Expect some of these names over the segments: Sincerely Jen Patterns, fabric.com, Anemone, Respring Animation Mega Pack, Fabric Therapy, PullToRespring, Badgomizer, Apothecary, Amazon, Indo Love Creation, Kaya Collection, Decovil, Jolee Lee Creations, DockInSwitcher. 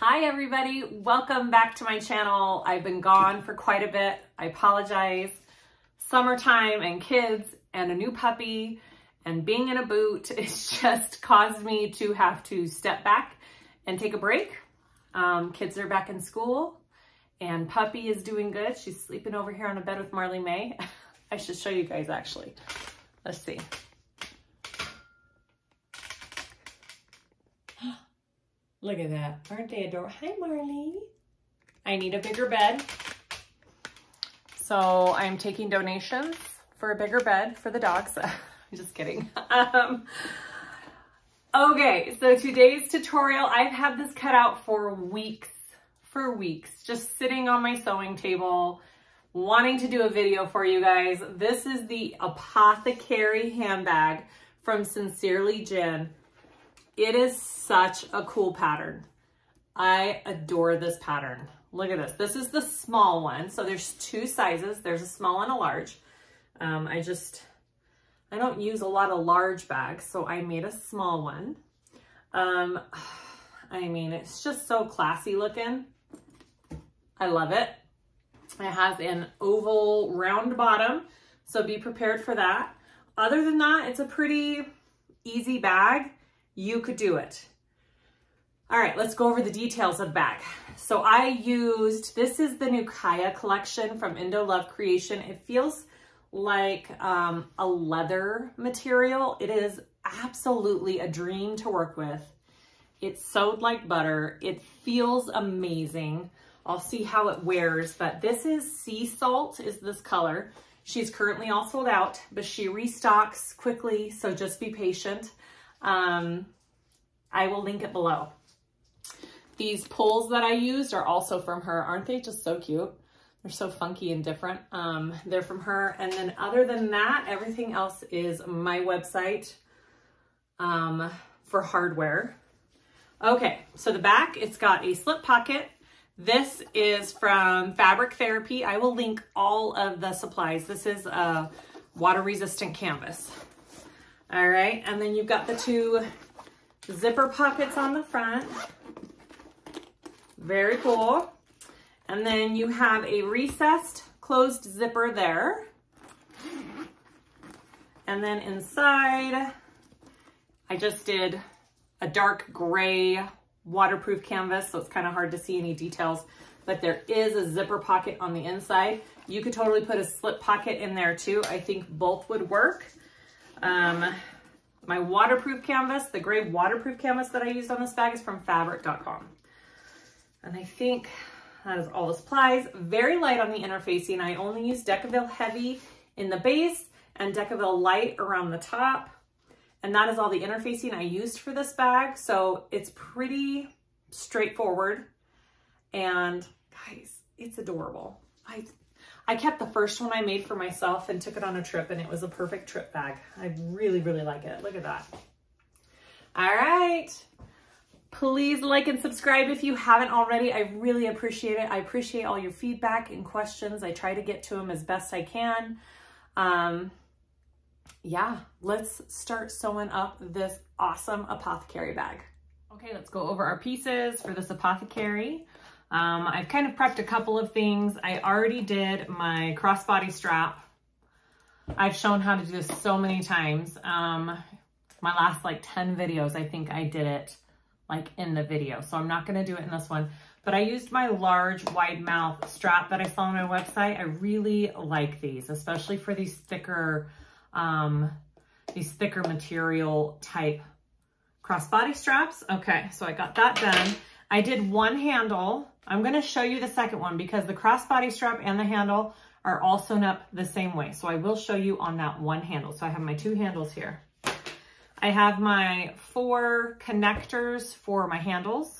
Hi everybody, welcome back to my channel. I've been gone for quite a bit. I apologize. Summertime and kids and a new puppy and being in a boot, it's just caused me to have to step back and take a break. Kids are back in school and puppy is doing good. She's sleeping over here on a bed with Marley May. I should show you guys actually. Let's see. Look at that. Aren't they adorable? Hi, Marley. I need a bigger bed. So I'm taking donations for a bigger bed for the dogs. I'm just kidding. Okay, so today's tutorial, I've had this cut out for weeks, just sitting on my sewing table, wanting to do a video for you guys. This is the Apothecary handbag from Sincerely Jen. It is such a cool pattern. I adore this pattern. Look at this. This is the small one. So there's two sizes. There's a small and a large. I don't use a lot of large bags, so I made a small one. I mean, it's just so classy looking. I love it. It has an oval round bottom, so be prepared for that. Other than that, it's a pretty easy bag. You could do it. All right, let's go over the details of the bag. So this is the new Kaya collection from Indo Love Creation. It feels like a leather material. It is absolutely a dream to work with. It's sewed like butter. It feels amazing. I'll see how it wears, but this is Sea Salt is this color. She's currently all sold out, but she restocks quickly, so just be patient. I will link it below. These pulls that I used are also from her. Aren't they just so cute? They're so funky and different. They're from her. And then other than that, everything else is my website, for hardware. Okay. So the back, it's got a slip pocket. This is from Fabric Therapy. I will link all of the supplies. This is a water resistant canvas. All right, and then you've got the two zipper pockets on the front. Very cool. And then you have a recessed closed zipper there. And then inside, I just did a dark gray waterproof canvas, so it's kind of hard to see any details, but there is a zipper pocket on the inside. You could totally put a slip pocket in there too. I think both would work. My waterproof canvas, the gray waterproof canvas that I used on this bag is from fabric.com. And I think that is all the supplies. Very light on the interfacing. I only use Decovil Heavy in the base and Decovil Light around the top. And that is all the interfacing I used for this bag. So it's pretty straightforward. And guys, it's adorable. I kept the first one I made for myself and took it on a trip, and it was a perfect trip bag. I really, really like it. Look at that. All right. Please like and subscribe if you haven't already. I really appreciate it. I appreciate all your feedback and questions. I try to get to them as best I can. Yeah, let's start sewing up this awesome Apothecary bag. Okay, let's go over our pieces for this Apothecary. I've kind of prepped a couple of things. I already did my crossbody strap. I've shown how to do this so many times. My last like 10 videos, I think I did it like in the video. So I'm not going to do it in this one, but I used my large wide mouth strap that I saw on my website. I really like these, especially for these thicker material type crossbody straps. Okay. So I got that done. I did one handle. I'm going to show you the second one because the crossbody strap and the handle are all sewn up the same way. So I will show you on that one handle. So I have my two handles here. I have my four connectors for my handles.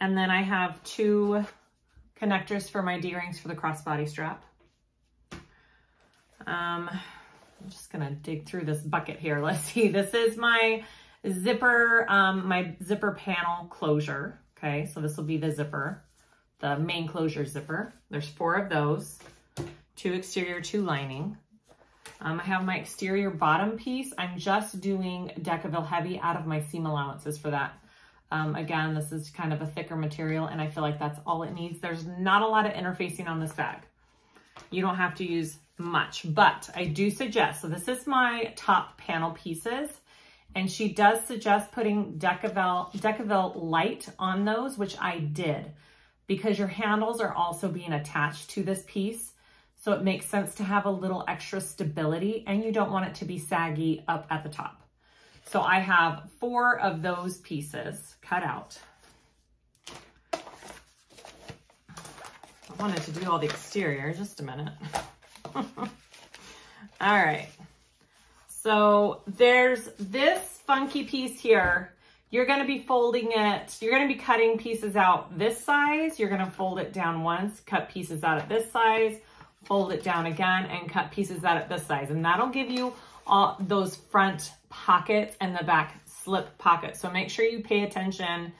And then I have two connectors for my D-rings for the crossbody strap. I'm just going to dig through this bucket here. Let's see. This is my zipper, my zipper panel closure. Okay. So this will be the zipper, the main closure zipper. There's four of those, two exterior, two lining. I have my exterior bottom piece. I'm just doing Decovil Heavy out of my seam allowances for that. Again, this is kind of a thicker material, and I feel like that's all it needs. There's not a lot of interfacing on this bag. You don't have to use much, but I do suggest, so this is my top panel pieces, and she does suggest putting Decovil Light on those, which I did, because your handles are also being attached to this piece. So it makes sense to have a little extra stability, and you don't want it to be saggy up at the top. So I have 4 of those pieces cut out. I wanted to do all the exterior, just a minute. All right. So there's this funky piece here. You're going to be folding it. You're going to be cutting pieces out this size. You're going to fold it down once, cut pieces out at this size, fold it down again, and cut pieces out at this size. And that'll give you all those front pockets and the back slip pockets. So make sure you pay attention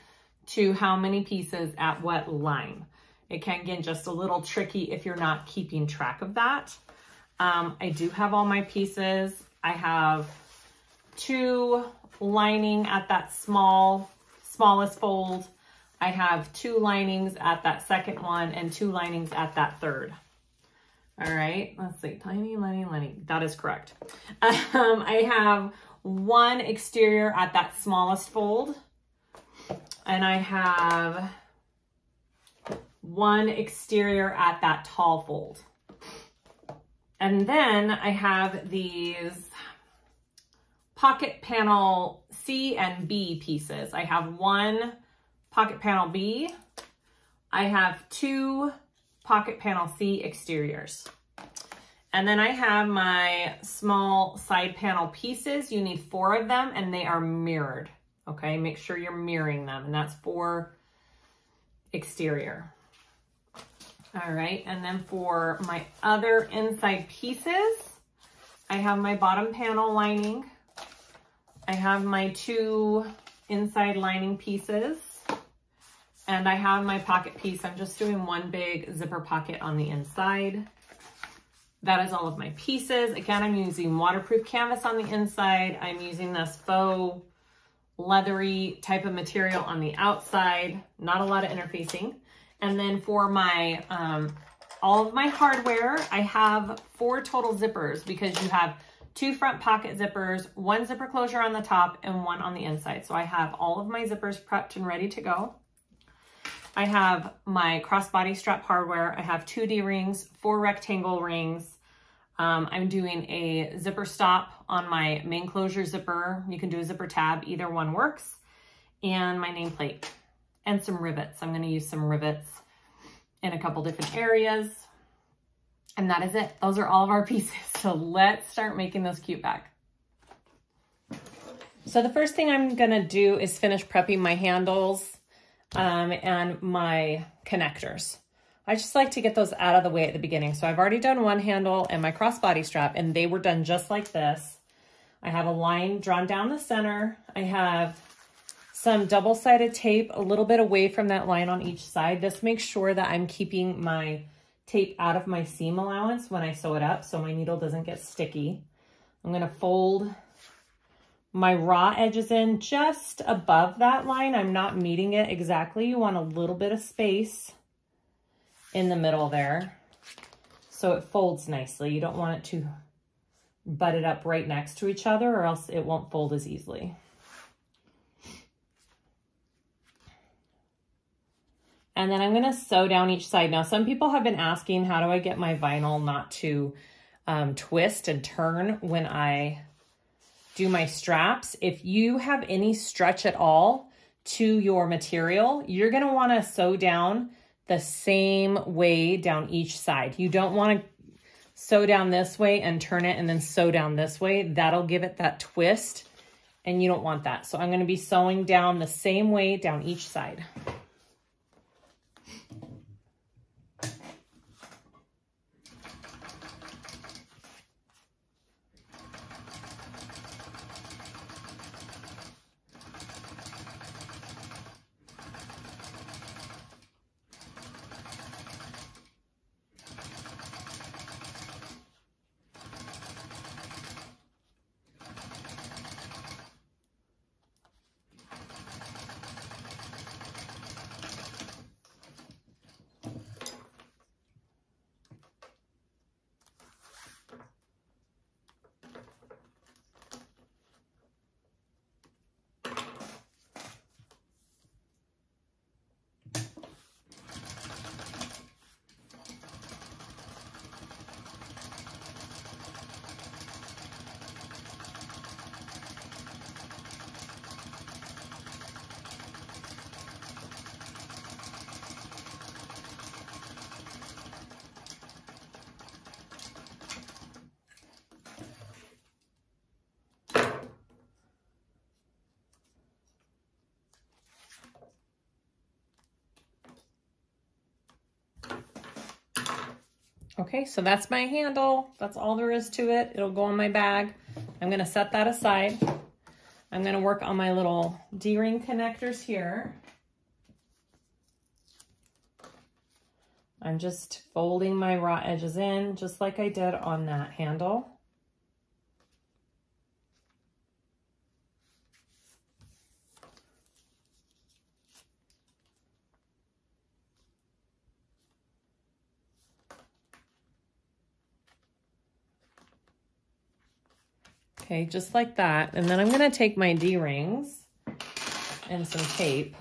to how many pieces at what line. It can get just a little tricky if you're not keeping track of that. I do have all my pieces. I have 2 lining at that smallest fold. I have 2 linings at that second one and 2 linings at that third. All right, let's see, tiny. That is correct. I have 1 exterior at that smallest fold, and I have 1 exterior at that tall fold. And then I have these pocket panel C and B pieces. I have 1 pocket panel B. I have 2 pocket panel C exteriors. And then I have my small side panel pieces. You need 4 of them, and they are mirrored. Okay, make sure you're mirroring them, and that's for exterior. All right, and then for my other inside pieces, I have my bottom panel lining. I have my 2 inside lining pieces. And I have my pocket piece. I'm just doing 1 big zipper pocket on the inside. That is all of my pieces. Again, I'm using waterproof canvas on the inside. I'm using this faux leathery type of material on the outside. Not a lot of interfacing. And then for my, all of my hardware, I have 4 total zippers, because you have 2 front pocket zippers, 1 zipper closure on the top, and 1 on the inside. So I have all of my zippers prepped and ready to go. I have my crossbody strap hardware. I have 2 D-rings, 4 rectangle rings. I'm doing a zipper stop on my main closure zipper. You can do a zipper tab, either one works. And my nameplate and some rivets. I'm going to use some rivets in a couple different areas. And that is it. Those are all of our pieces. So let's start making this cute bag. So the first thing I'm going to do is finish prepping my handles and my connectors. I just like to get those out of the way at the beginning. So I've already done one handle and my crossbody strap, and they were done just like this. I have a line drawn down the center. I have some double-sided tape a little bit away from that line on each side. This makes sure that I'm keeping my tape out of my seam allowance when I sew it up, so my needle doesn't get sticky. I'm going to fold my raw edges in just above that line. I'm not meeting it exactly. You want a little bit of space in the middle there so it folds nicely. You don't want it to butt it up right next to each other, or else it won't fold as easily. And then I'm gonna sew down each side. Now, some people have been asking, how do I get my vinyl not to twist and turn when I do my straps? If you have any stretch at all to your material, you're going to want to sew down the same way down each side. You don't want to sew down this way and turn it and then sew down this way. That'll give it that twist, and you don't want that. So I'm going to be sewing down the same way down each side. Okay, so that's my handle. That's all there is to it. It'll go on my bag. I'm gonna set that aside. I'm gonna work on my little D-ring connectors here. I'm just folding my raw edges in just like I did on that handle. Okay, just like that. And then I'm gonna take my D-rings and some tape,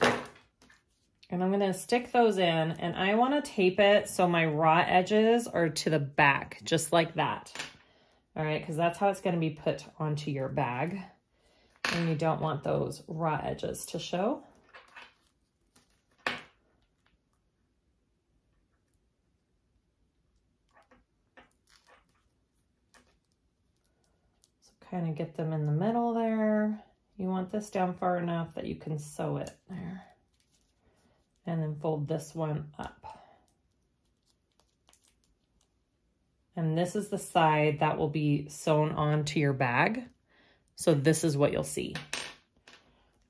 and I'm gonna stick those in, and I wanna tape it so my raw edges are to the back, just like that. All right, because that's how it's gonna be put onto your bag, and you don't want those raw edges to show. So kind of get them in the middle there. You want this down far enough that you can sew it there. And then fold this one up. And this is the side that will be sewn onto your bag. So this is what you'll see.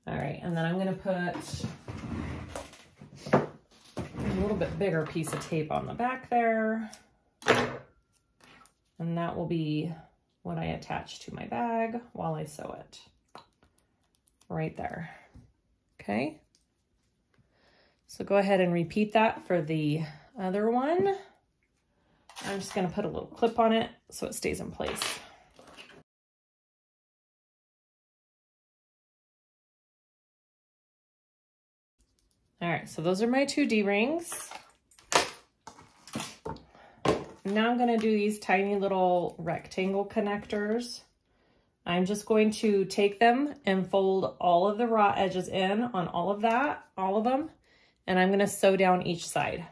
All right, and then I'm gonna put a little bit bigger piece of tape on the back there. And that will be what I attach to my bag while I sew it. Right there, okay? So go ahead and repeat that for the other one. I'm just gonna put a little clip on it so it stays in place. All right, so those are my two D-rings. Now I'm gonna do these tiny little rectangle connectors. I'm just going to take them and fold all of the raw edges in on all of that, all of them. And I'm going to sew down each side.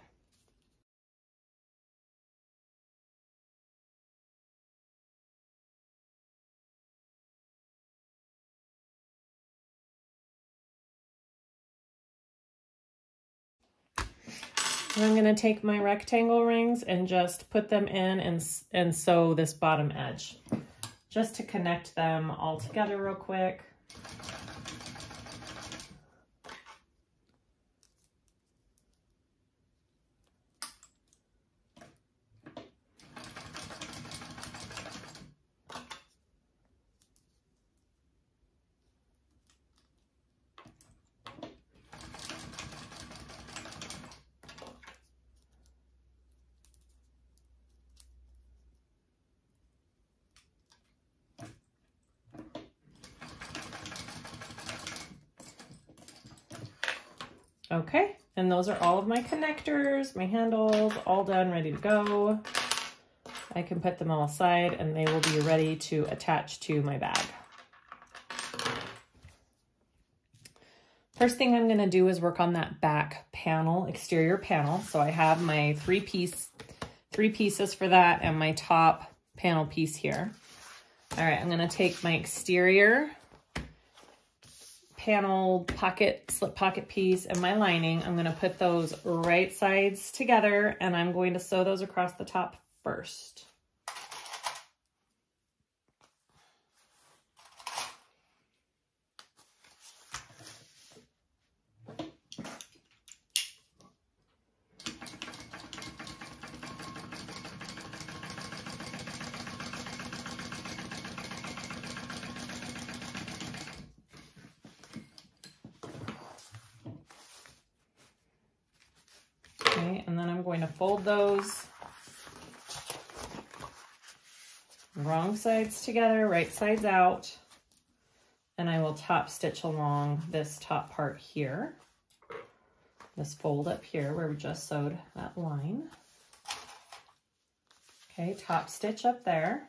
And I'm going to take my rectangle rings and just put them in and sew this bottom edge just to connect them all together real quick. Okay, and those are all of my connectors, my handles, all done, ready to go. I can put them all aside and they will be ready to attach to my bag. First thing I'm gonna do is work on that back panel, exterior panel. So I have my three pieces for that and my top panel piece here. All right, I'm gonna take my exterior panel pocket, slip pocket piece and my lining. I'm gonna put those right sides together and I'm going to sew those across the top first. And then I'm going to fold those wrong sides together, right sides out, and I will top stitch along this top part here, this fold up here where we just sewed that line. Okay, top stitch up there.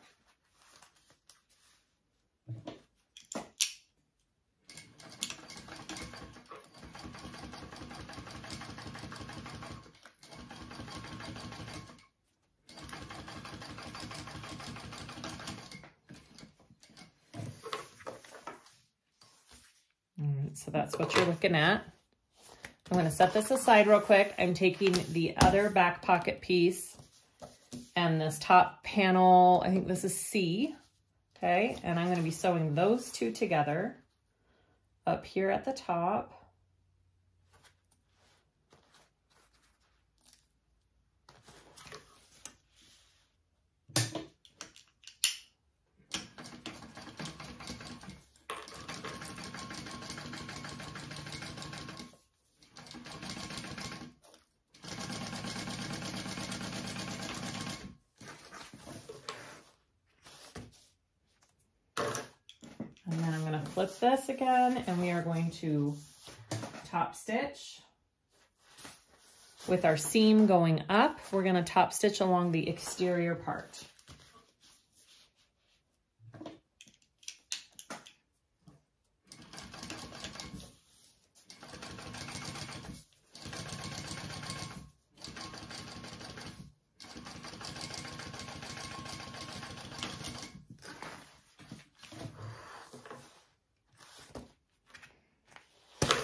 So that's what you're looking at. I'm I'm going to set this aside real quick. I'm taking the other back pocket piece and this top panel, I think this is C, okay? And I'm going to be sewing those two together up here at the top. Flip this again, and we are going to top stitch with our seam going up. We're going to top stitch along the exterior part.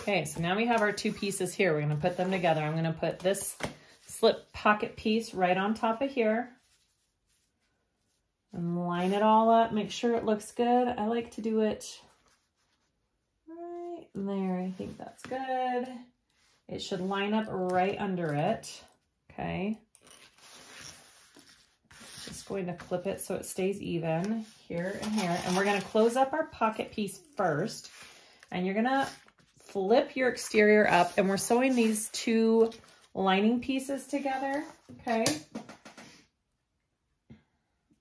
Okay, so now we have our two pieces here. We're going to put them together. I'm going to put this slip pocket piece right on top of here and line it all up. Make sure it looks good. I like to do it right there. I think that's good. It should line up right under it. Okay. Just going to clip it so it stays even here and here. And we're going to close up our pocket piece first. And you're going to flip your exterior up, and we're sewing these two lining pieces together, okay?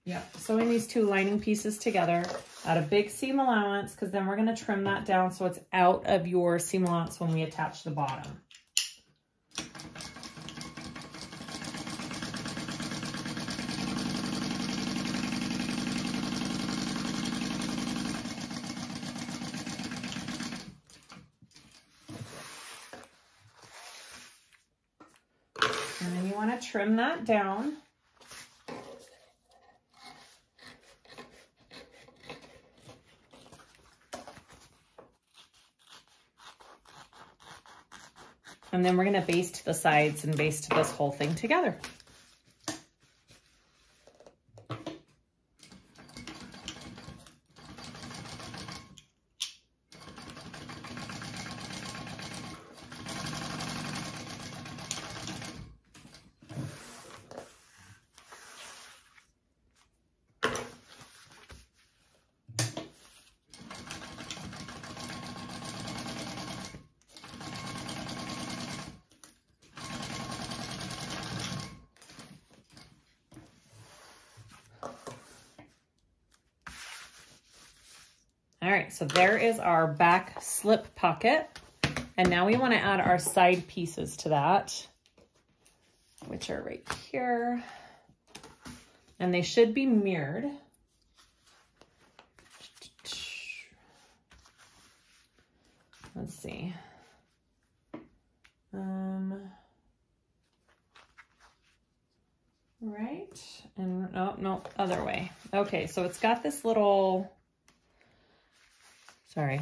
Yeah, sewing these two lining pieces together at a big seam allowance, because then we're going to trim that down so it's out of your seam allowance when we attach the bottom. Trim that down. And then we're going to baste the sides and baste this whole thing together. All right, so there is our back slip pocket. And now we want to add our side pieces to that, which are right here. And they should be mirrored. Let's see. Right, and oh, no, other way. Okay, so it's got this little, sorry.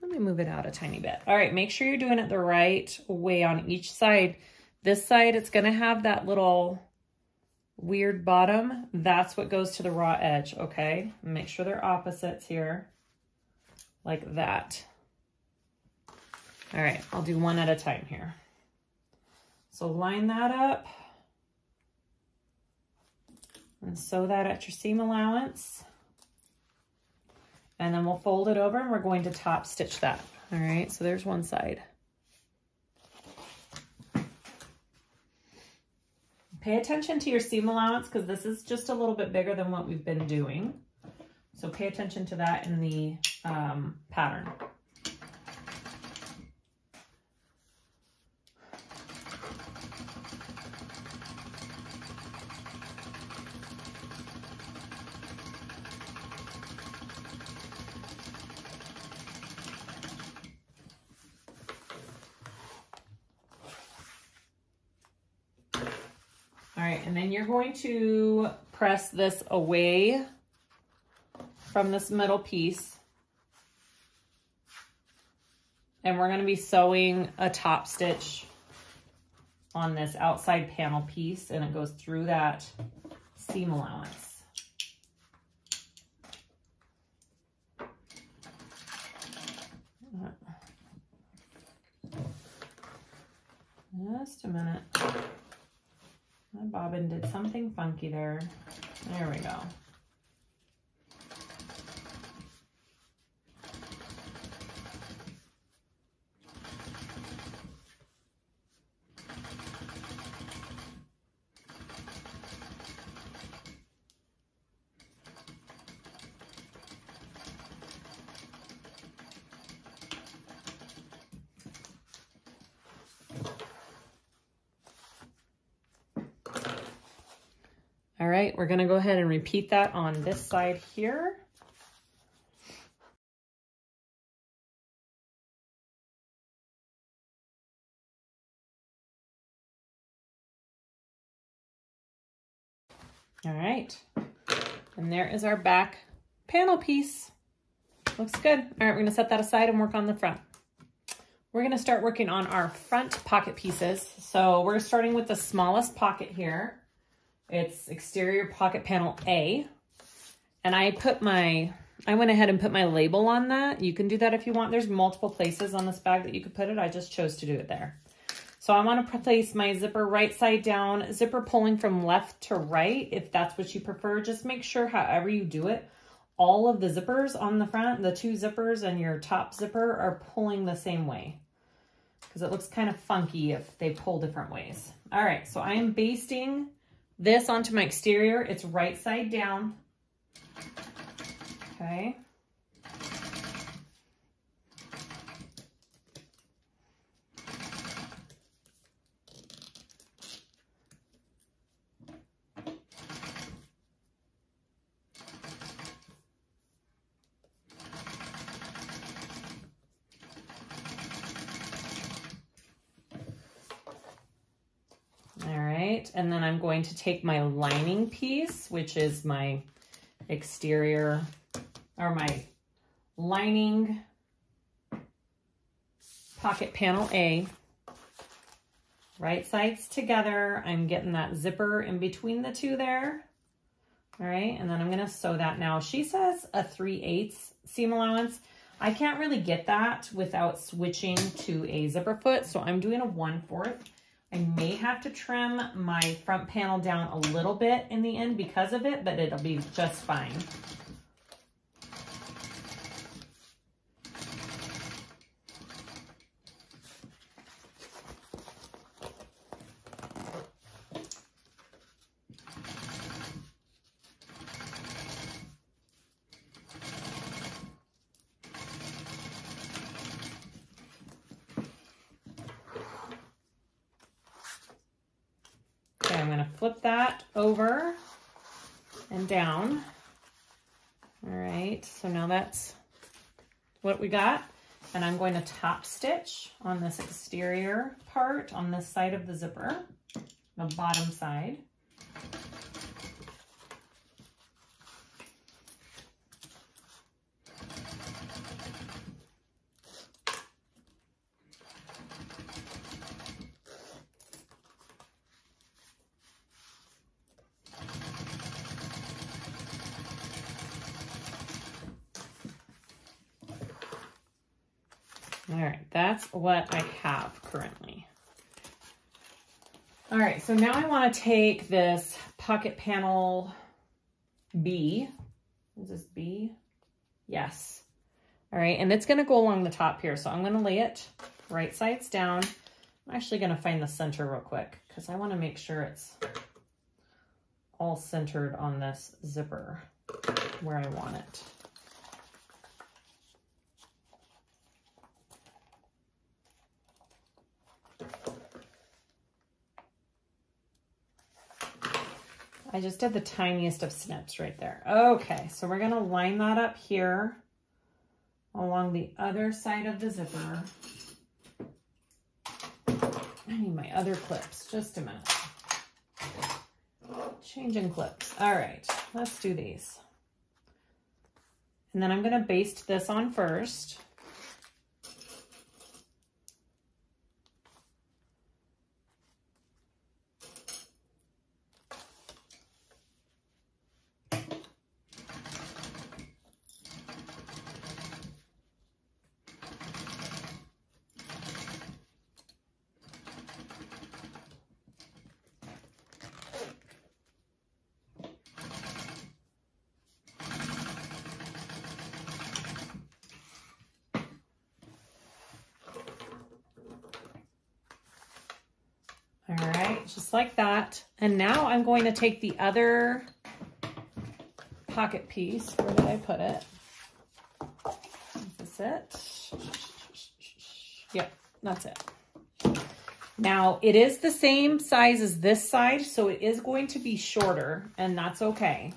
Let me move it out a tiny bit. All right, make sure you're doing it the right way on each side. This side, it's gonna have that little weird bottom. That's what goes to the raw edge, okay? Make sure they're opposites here, like that. All right, I'll do one at a time here. So line that up and sew that at your seam allowance. And then we'll fold it over and we're going to top stitch that. All right, so there's one side. Pay attention to your seam allowance because this is just a little bit bigger than what we've been doing. So pay attention to that in the pattern. And then you're going to press this away from this middle piece and we're going to be sewing a top stitch on this outside panel piece, and it goes through that seam allowance. Just a minute. My bobbin did something funky there. There we go. All right, we're gonna go ahead and repeat that on this side here. All right, and there is our back panel piece. Looks good. All right, we're gonna set that aside and work on the front. We're gonna start working on our front pocket pieces. So we're starting with the smallest pocket here. It's exterior pocket panel A, and I went ahead and put my label on that. You can do that if you want. There's multiple places on this bag that you could put it. I just chose to do it there. So I want to place my zipper right side down, zipper pulling from left to right. If that's what you prefer, just make sure however you do it, all of the zippers on the front, the two zippers and your top zipper are pulling the same way, because it looks kind of funky if they pull different ways. All right, so I am basting this onto my exterior. It's right side down. Okay. And then I'm going to take my lining piece, which is my exterior, or my lining pocket panel A, right sides together. I'm getting that zipper in between the two there. All right, and then I'm gonna sew that now. She says a 3/8 seam allowance. I can't really get that without switching to a zipper foot, so I'm doing a 1/4. I may have to trim my front panel down a little bit in the end because of it, but it'll be just fine. Flip that over and down. All right, so now that's what we got. And I'm going to top stitch on this exterior part on this side of the zipper, the bottom side. All right, that's what I have currently. All right, so now I want to take this pocket panel B. Is this B? Yes. All right, and it's going to go along the top here. So I'm going to lay it right sides down. I'm actually going to find the center real quick because I want to make sure it's all centered on this zipper where I want it. I just did the tiniest of snips right there. Okay, so we're gonna line that up here along the other side of the zipper. I need my other clips, just a minute. Changing clips. All right, let's do these. And then I'm gonna baste this on first. All right, just like that. And now I'm going to take the other pocket piece. Where did I put it? Is this it? Yep, that's it. Now, it is the same size as this side, so it is going to be shorter, and that's okay.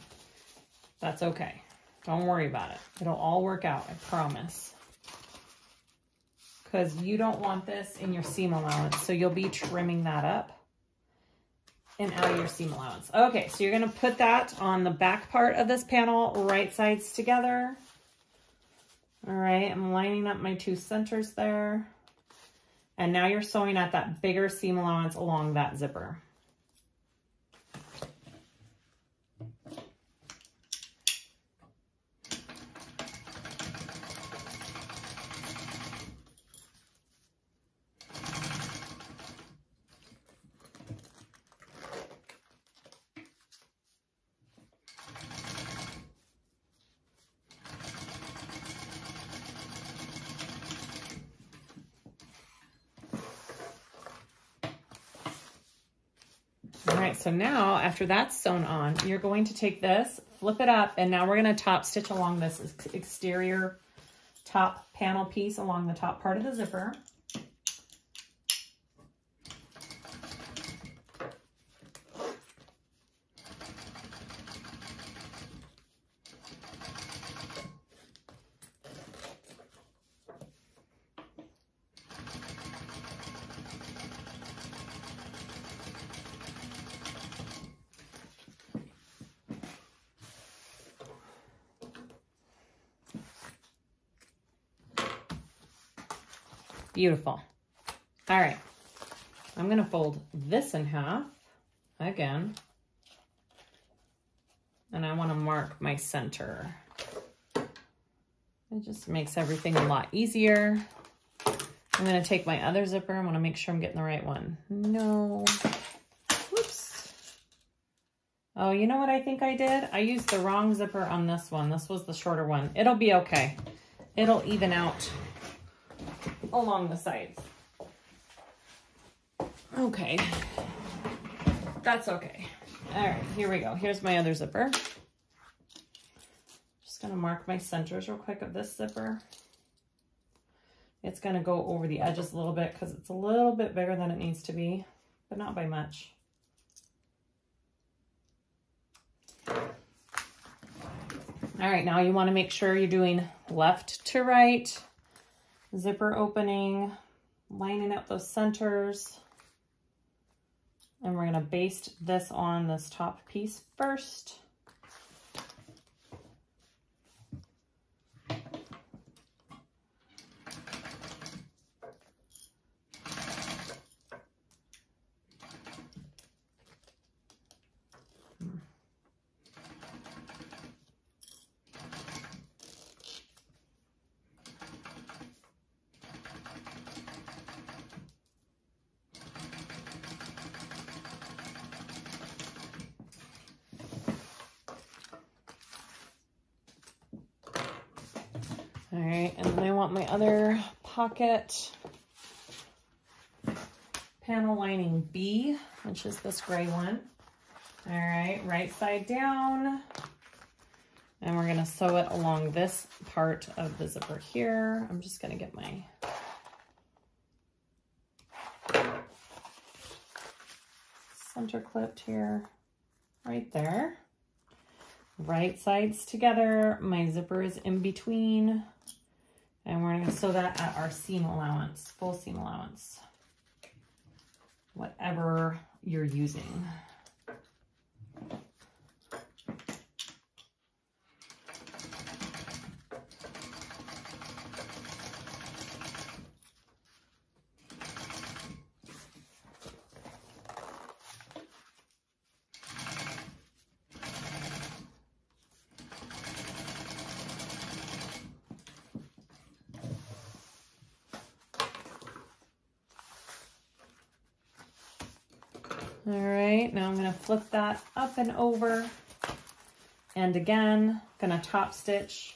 That's okay. Don't worry about it. It'll all work out, I promise. Because you don't want this in your seam allowance, so you'll be trimming that up and out of your seam allowance. Okay, so you're going to put that on the back part of this panel, right sides together. All right, I'm lining up my two centers there. And now you're sewing at that bigger seam allowance along that zipper. So now after that's sewn on, you're going to take this, flip it up, and now we're going to top stitch along this exterior top panel piece along the top part of the zipper. Beautiful. All right. I'm going to fold this in half again. And I want to mark my center. It just makes everything a lot easier. I'm going to take my other zipper. I want to make sure I'm getting the right one. No. Whoops. Oh, you know what I think I did? I used the wrong zipper on this one. This was the shorter one. It'll be okay. It'll even out along the sides. Okay. That's okay. All right, here we go. Here's my other zipper. Just going to mark my centers real quick of this zipper. It's going to go over the edges a little bit because it's a little bit bigger than it needs to be, but not by much. All right, now you want to make sure you're doing left to right. Zipper opening, lining up those centers, and we're going to baste this on this top piece first. All right, and then I want my other pocket panel lining B, which is this gray one. All right, right side down. And we're gonna sew it along this part of the zipper here. I'm just gonna get my center clipped here, right there. Right sides together, my zipper is in between. And we're going to sew that at our seam allowance, full seam allowance, whatever you're using. All right, now I'm going to flip that up and over, and again, going to top stitch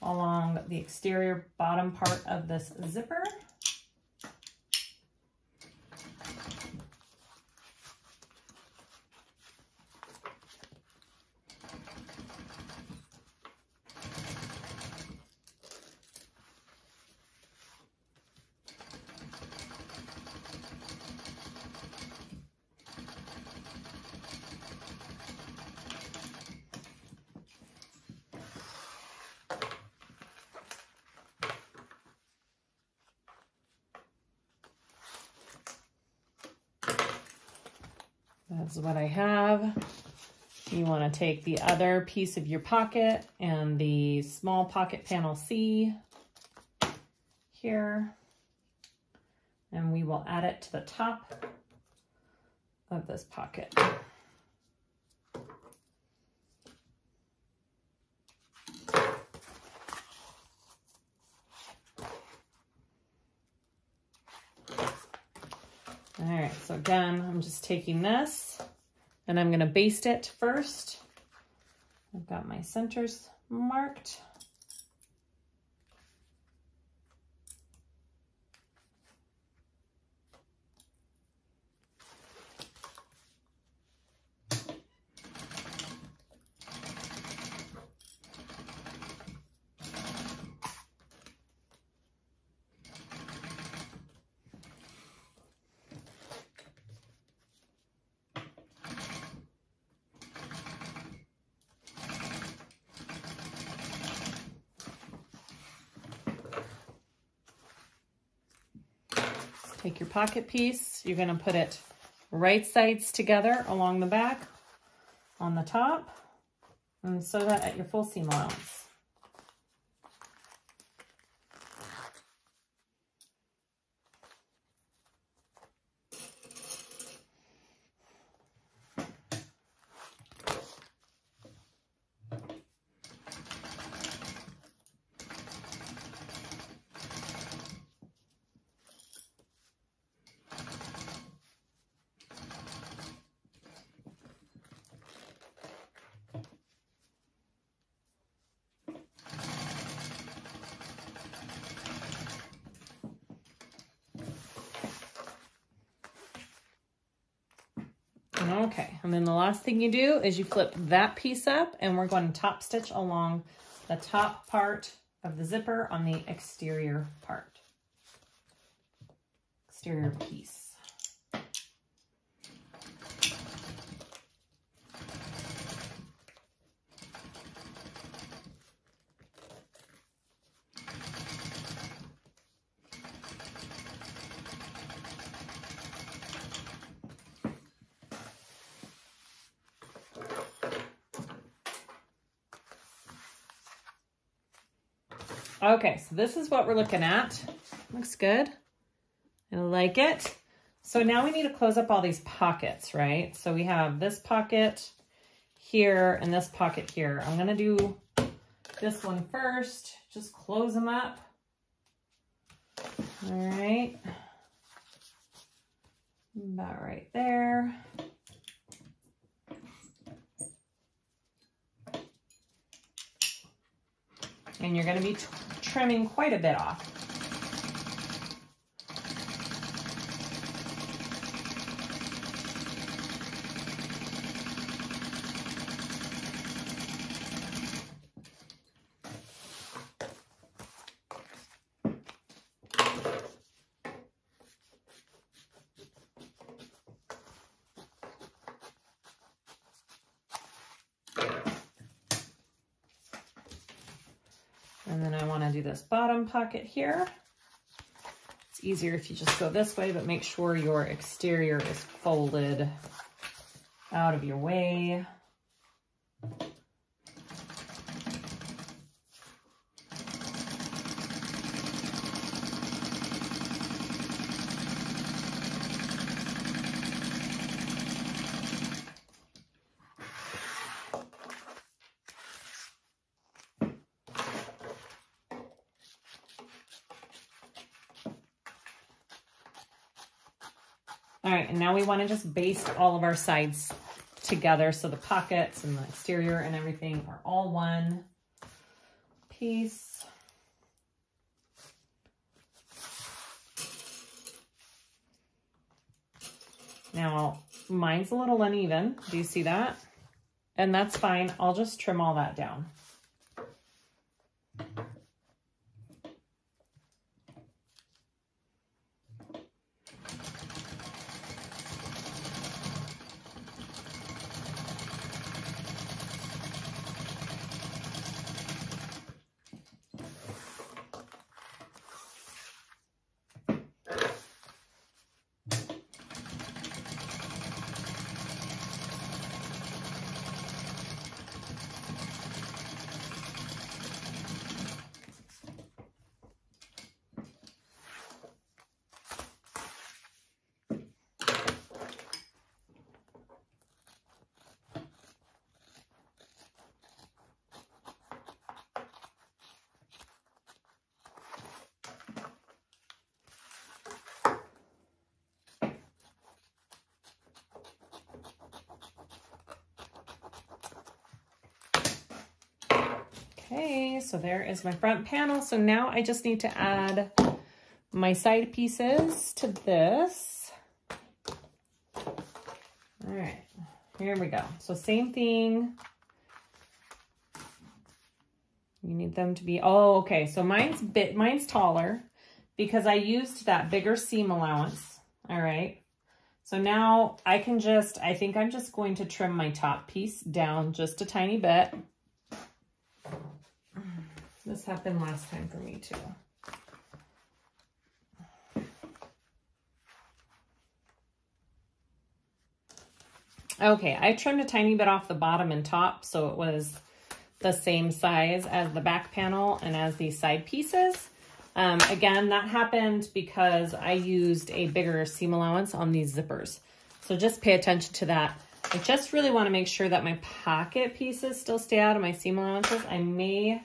along the exterior bottom part of this zipper. This is what I have. You want to take the other piece of your pocket and the small pocket panel C here, and we will add it to the top of this pocket. All right, so again, I'm just taking this and I'm going to baste it first. I've got my centers marked. Take your pocket piece, you're going to put it right sides together along the back, on the top, and sew that at your full seam allowance. Okay, and then the last thing you do is you flip that piece up, and we're going to top stitch along the top part of the zipper on the exterior part, exterior piece. Okay, so this is what we're looking at. Looks good. I like it. So now we need to close up all these pockets, right? So we have this pocket here and this pocket here. I'm going to do this one first. Just close them up. All right. About right there. And you're going to be trimming quite a bit off. And then I want to do this bottom pocket here. It's easier if you just go this way, but make sure your exterior is folded out of your way. All right, and now we want to just baste all of our sides together so the pockets and the exterior and everything are all one piece. Now, mine's a little uneven. Do you see that? And that's fine. I'll just trim all that down. Okay, so there is my front panel. So now I just need to add my side pieces to this. All right, here we go. So same thing. You need them to be, oh, okay. So mine's taller because I used that bigger seam allowance. All right. So now I can just, I think I'm just going to trim my top piece down just a tiny bit. This happened last time for me too. Okay, I trimmed a tiny bit off the bottom and top, so it was the same size as the back panel and as these side pieces. Again, that happened because I used a bigger seam allowance on these zippers. So just pay attention to that. I just really want to make sure that my pocket pieces still stay out of my seam allowances. I may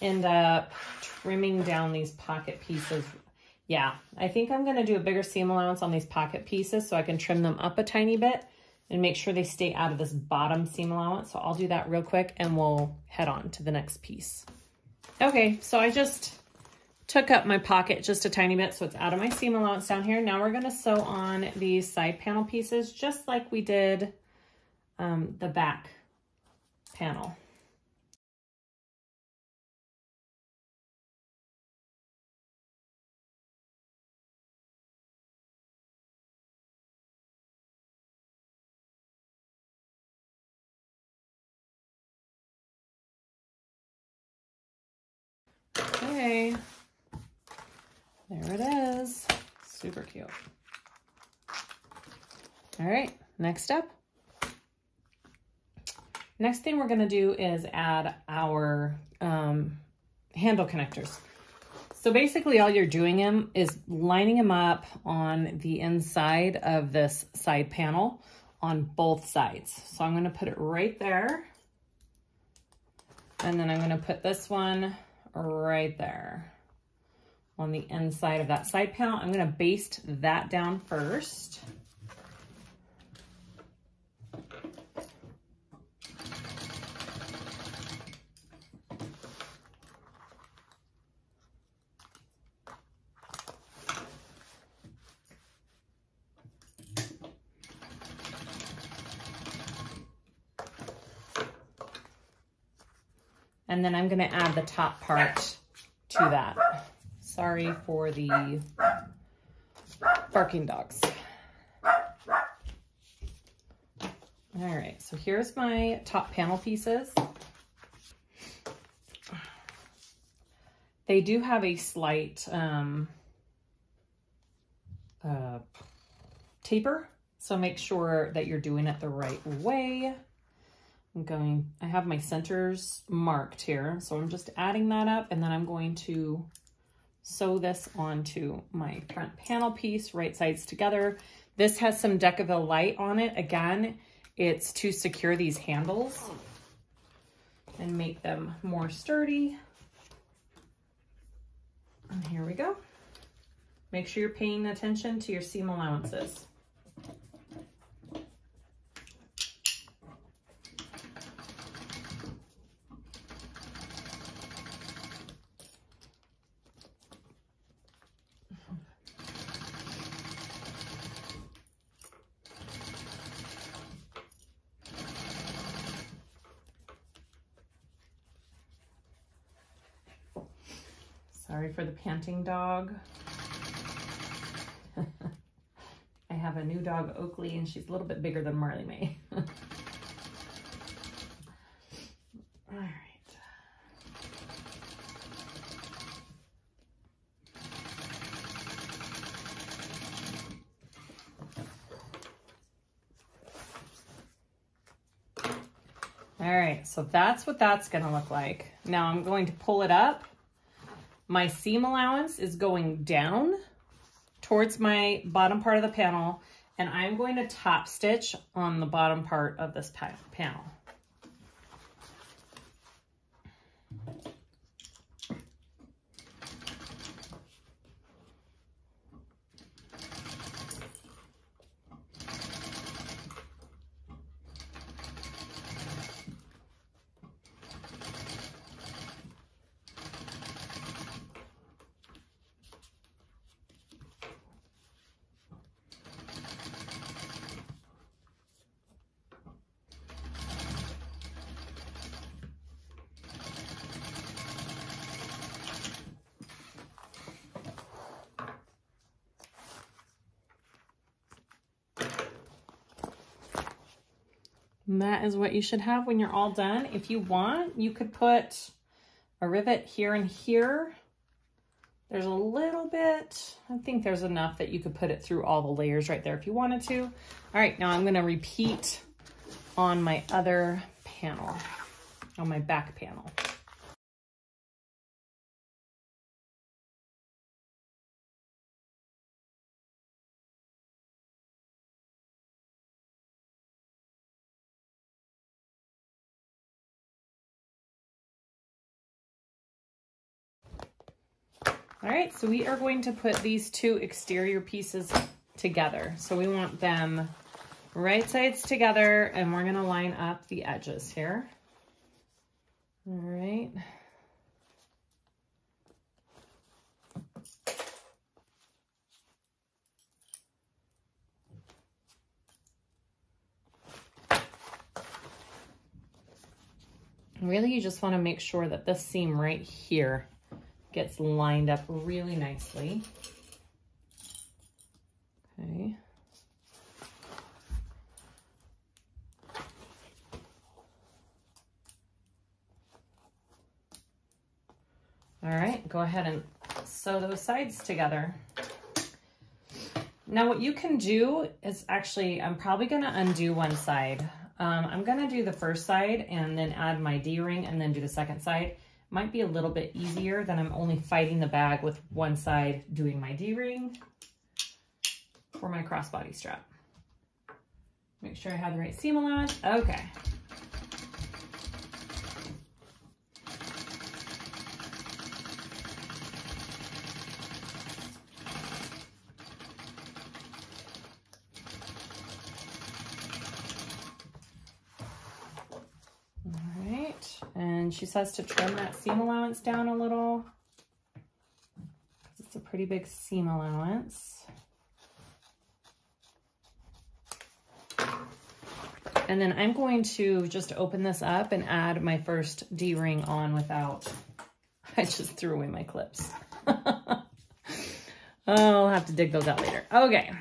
end up trimming down these pocket pieces. Yeah, I think I'm going to do a bigger seam allowance on these pocket pieces so I can trim them up a tiny bit and make sure they stay out of this bottom seam allowance. So I'll do that real quick and we'll head on to the next piece. Okay, so I just took up my pocket just a tiny bit, so it's out of my seam allowance down here. Now we're gonna sew on these side panel pieces just like we did the back panel. Okay, there it is. Super cute. All right, next up. Next thing we're gonna do is add our handle connectors. So basically all you're doing them is lining them up on the inside of this side panel on both sides. So I'm gonna put it right there. And then I'm gonna put this one right there on the inside of that side panel. I'm going to baste that down first. And then I'm going to add the top part to that. Sorry for the barking dogs. All right, so here's my top panel pieces. They do have a slight taper, so make sure that you're doing it the right way. I have my centers marked here, so I'm just adding that up, and then I'm going to sew this onto my front panel piece, right sides together. This has some Decovil light on it. Again, it's to secure these handles and make them more sturdy. And here we go. Make sure you're paying attention to your seam allowances. Sorry for the panting dog. I have a new dog, Oakley, and she's a little bit bigger than Marley May. All right. All right, so that's what that's gonna look like. Now I'm going to pull it up. My seam allowance is going down towards my bottom part of the panel, and I'm going to top stitch on the bottom part of this panel. And that is what you should have when you're all done. If you want, you could put a rivet here and here. There's a little bit, I think there's enough that you could put it through all the layers right there if you wanted to. All right, now I'm gonna repeat on my other panel, on my back panel. All right, so we are going to put these two exterior pieces together. So we want them right sides together, and we're gonna line up the edges here. All right. Really, you just wanna make sure that this seam right here gets lined up really nicely. Okay. All right, go ahead and sew those sides together. Now what you can do is actually, I'm probably gonna undo one side. I'm gonna do the first side and then add my D-ring and then do the second side. Might be a little bit easier than I'm only fighting the bag with one side doing my D-ring for my crossbody strap. Make sure I have the right seam allowance. Okay. She says to trim that seam allowance down a little. It's a pretty big seam allowance. And then I'm going to just open this up and add my first D-ring on without, I just threw away my clips. Oh, I'll have to dig those out later. Okay.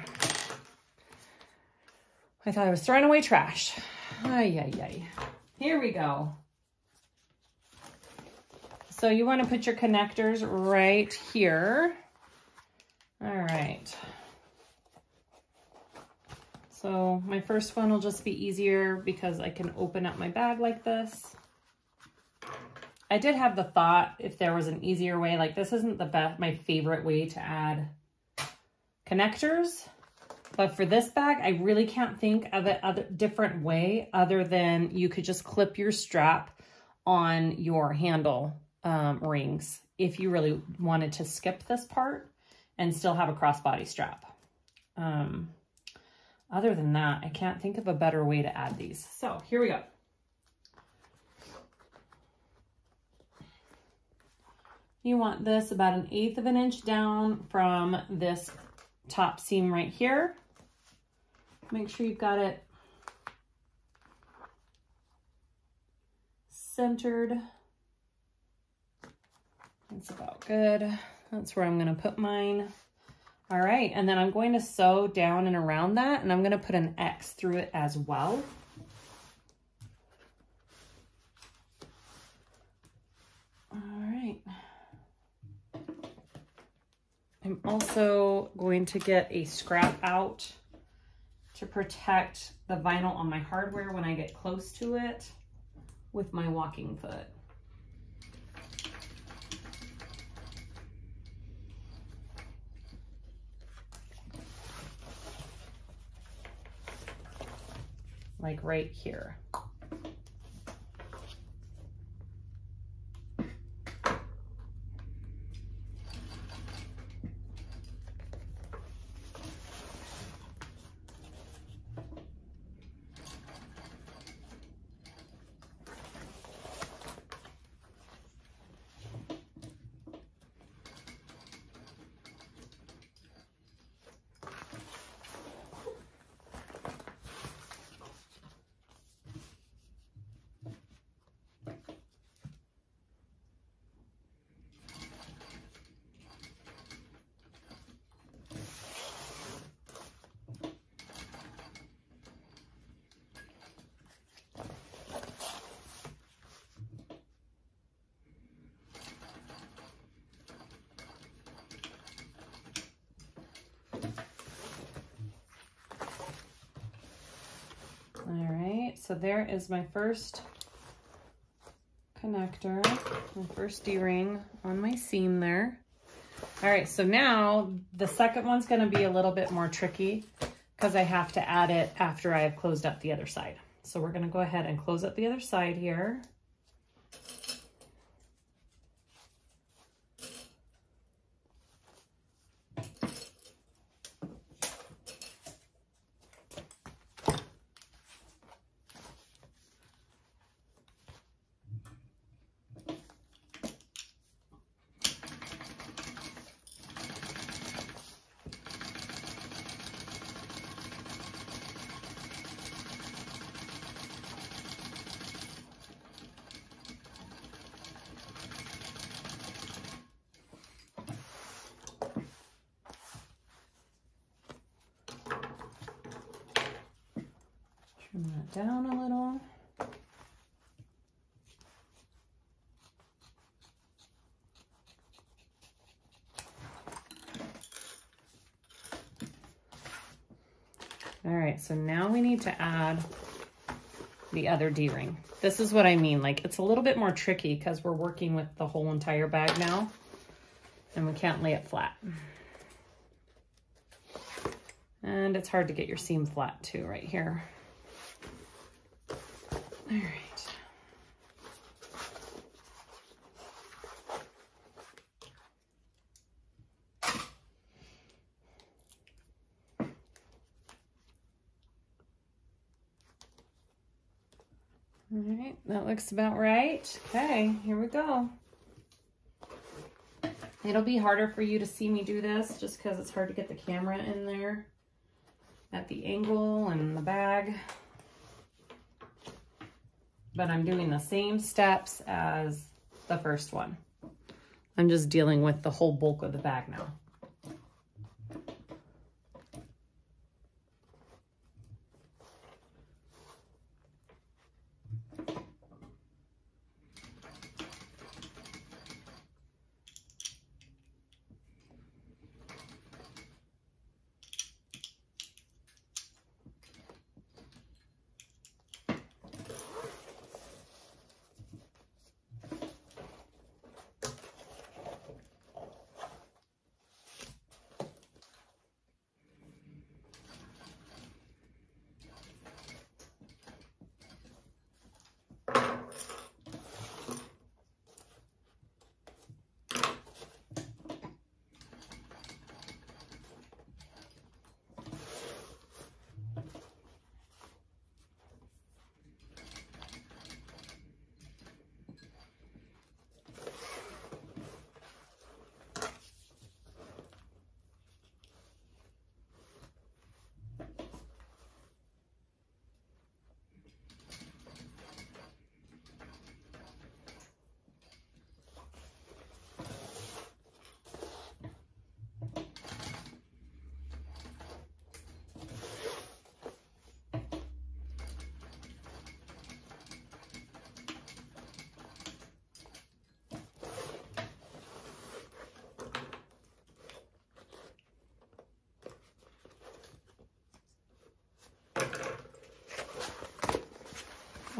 I thought I was throwing away trash. Ay, ay, ay. Here we go. So you want to put your connectors right here. All right. So my first one will just be easier because I can open up my bag like this. I did have the thought if there was an easier way, like this isn't the best, my favorite way to add connectors, but for this bag, I really can't think of a different way other than you could just clip your strap on your handle. Rings if you really wanted to skip this part and still have a crossbody strap. Other than that, I can't think of a better way to add these. So here we go. You want this about 1/8 of an inch down from this top seam right here. Make sure you've got it centered. That's about good. That's where I'm gonna put mine. All right, and then I'm going to sew down and around that, and I'm gonna put an X through it as well. All right. I'm also going to get a scrap out to protect the vinyl on my hardware when I get close to it with my walking foot. Like right here. So there is my first connector, my first D-ring on my seam there. All right, so now the second one's gonna be a little bit more tricky because I have to add it after I have closed up the other side. So we're gonna go ahead and close up the other side here. Trim that down a little. All right, so now we need to add the other D-ring. This is what I mean, like it's a little bit more tricky because we're working with the whole entire bag now and we can't lay it flat. And it's hard to get your seam flat too right here. All right. All right, that looks about right. Okay, here we go. It'll be harder for you to see me do this just because it's hard to get the camera in there at the angle and the bag. But I'm doing the same steps as the first one. I'm just dealing with the whole bulk of the bag now.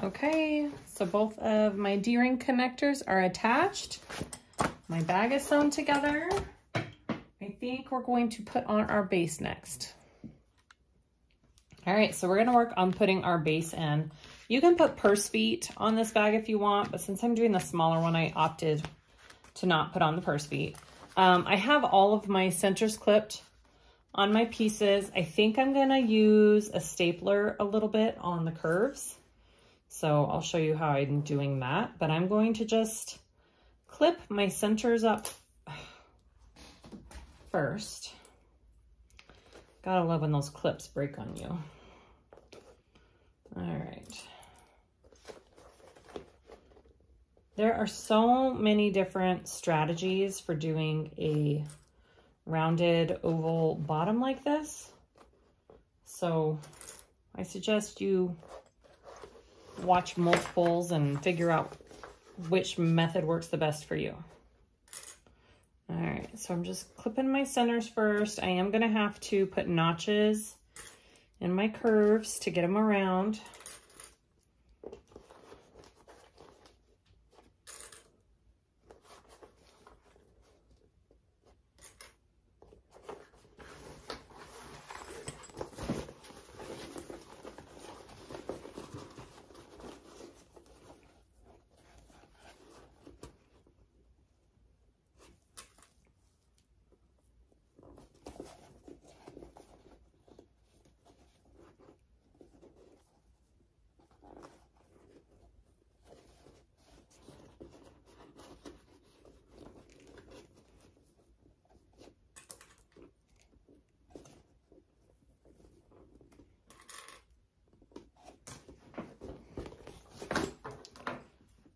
Okay, so both of my D-ring connectors are attached. My bag is sewn together. I think we're going to put on our base next. All right, so we're gonna work on putting our base in. You can put purse feet on this bag if you want, but since I'm doing the smaller one, I opted to not put on the purse feet. I have all of my centers clipped on my pieces. I think I'm gonna use a stapler a little bit on the curves. So I'll show you how I'm doing that, but I'm going to just clip my centers up first. Gotta love when those clips break on you. All right. There are so many different strategies for doing a rounded oval bottom like this. So I suggest you watch multiples and figure out which method works the best for you. All right, so I'm just clipping my centers first. I am gonna have to put notches in my curves to get them around.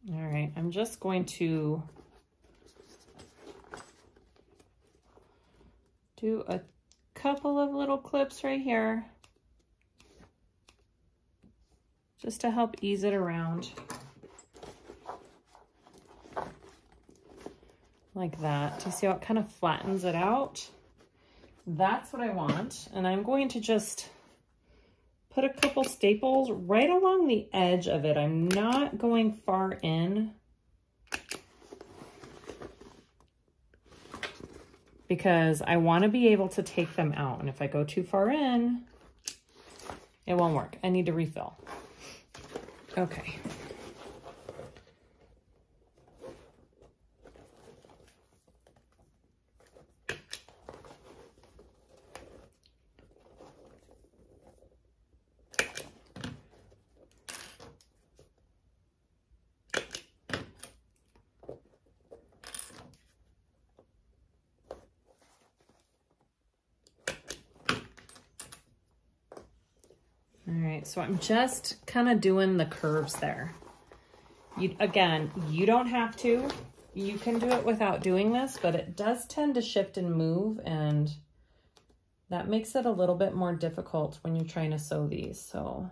All right, I'm just going to do a couple of little clips right here just to help ease it around like that. Do you see how it kind of flattens it out? That's what I want. And I'm going to just put a couple staples right along the edge of it. I'm not going far in because I want to be able to take them out. And if I go too far in, it won't work. I need to refill. Okay. So I'm just kind of doing the curves there. Again, you don't have to. You can do it without doing this, but it does tend to shift and move, and that makes it a little bit more difficult when you're trying to sew these. So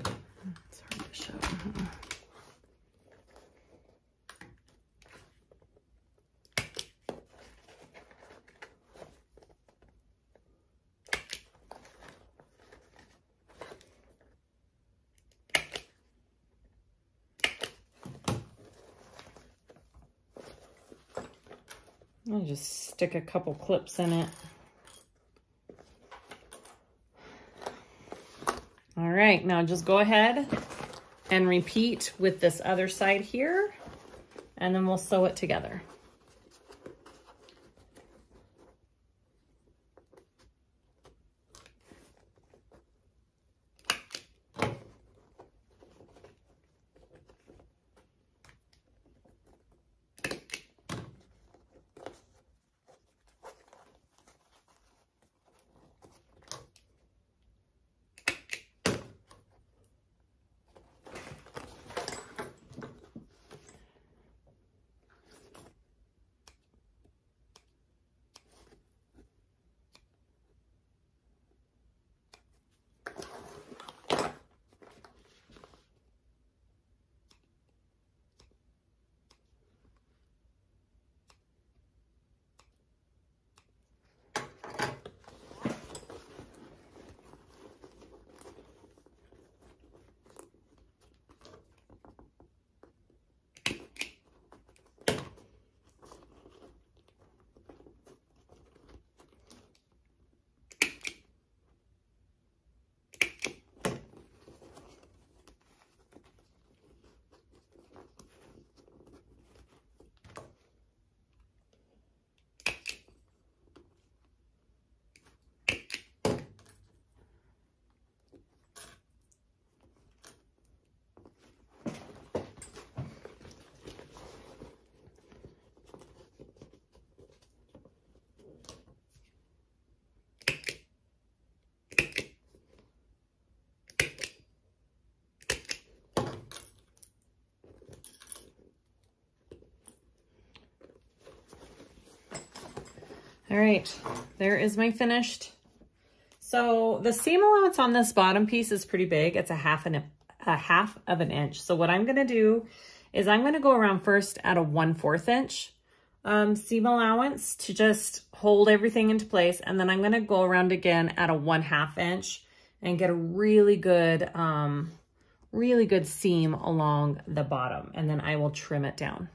it's hard to show. I'll just stick a couple clips in it. All right, now just go ahead and repeat with this other side here, and then we'll sew it together. All right, there is my finished. So the seam allowance on this bottom piece is pretty big. It's a half of an inch. So what I'm gonna do is I'm gonna go around first at a 1/4 inch seam allowance to just hold everything into place. And then I'm gonna go around again at a 1/2 inch and get a really good seam along the bottom. And then I will trim it down.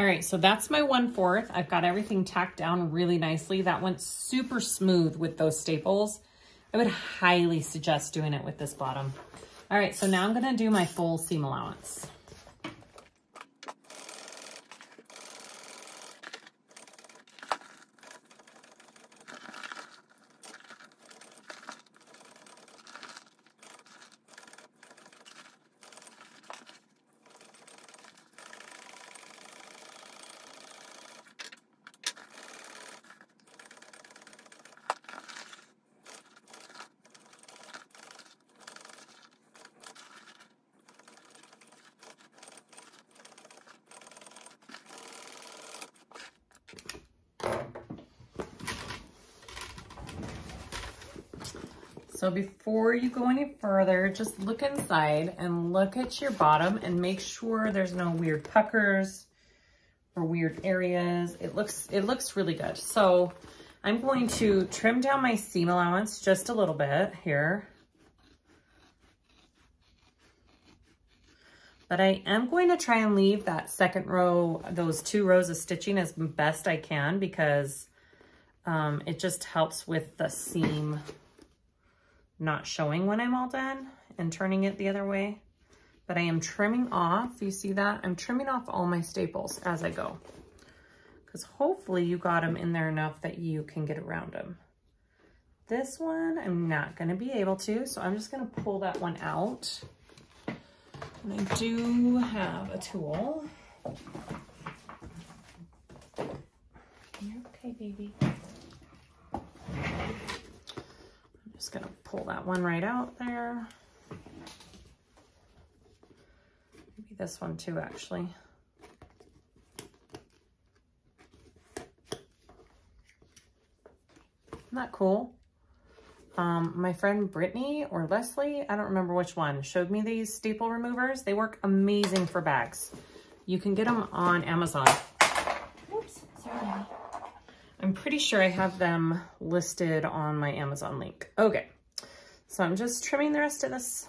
All right, so that's my 1/4. I've got everything tacked down really nicely. That went super smooth with those staples. I would highly suggest doing it with this bottom. All right, so now I'm gonna do my full seam allowance. So before you go any further, just look inside and look at your bottom and make sure there's no weird puckers or weird areas. It looks really good. So I'm going to trim down my seam allowance just a little bit here. But I am going to try and leave that second row, those 2 rows of stitching as best I can, because it just helps with the seam not showing when I'm all done and turning it the other way. But I am trimming off, you see that? I'm trimming off all my staples as I go, because hopefully you got them in there enough that you can get around them. This one, I'm not gonna be able to, so I'm just gonna pull that one out. And I do have a tool. You're okay, baby. Just gonna pull that one right out there. Maybe this one too, actually. Isn't that cool? My friend Brittany or Leslie, I don't remember which one, showed me these staple removers. They work amazing for bags. You can get them on Amazon. Oops, sorry. I'm pretty sure I have them listed on my Amazon link. Okay, so I'm just trimming the rest of this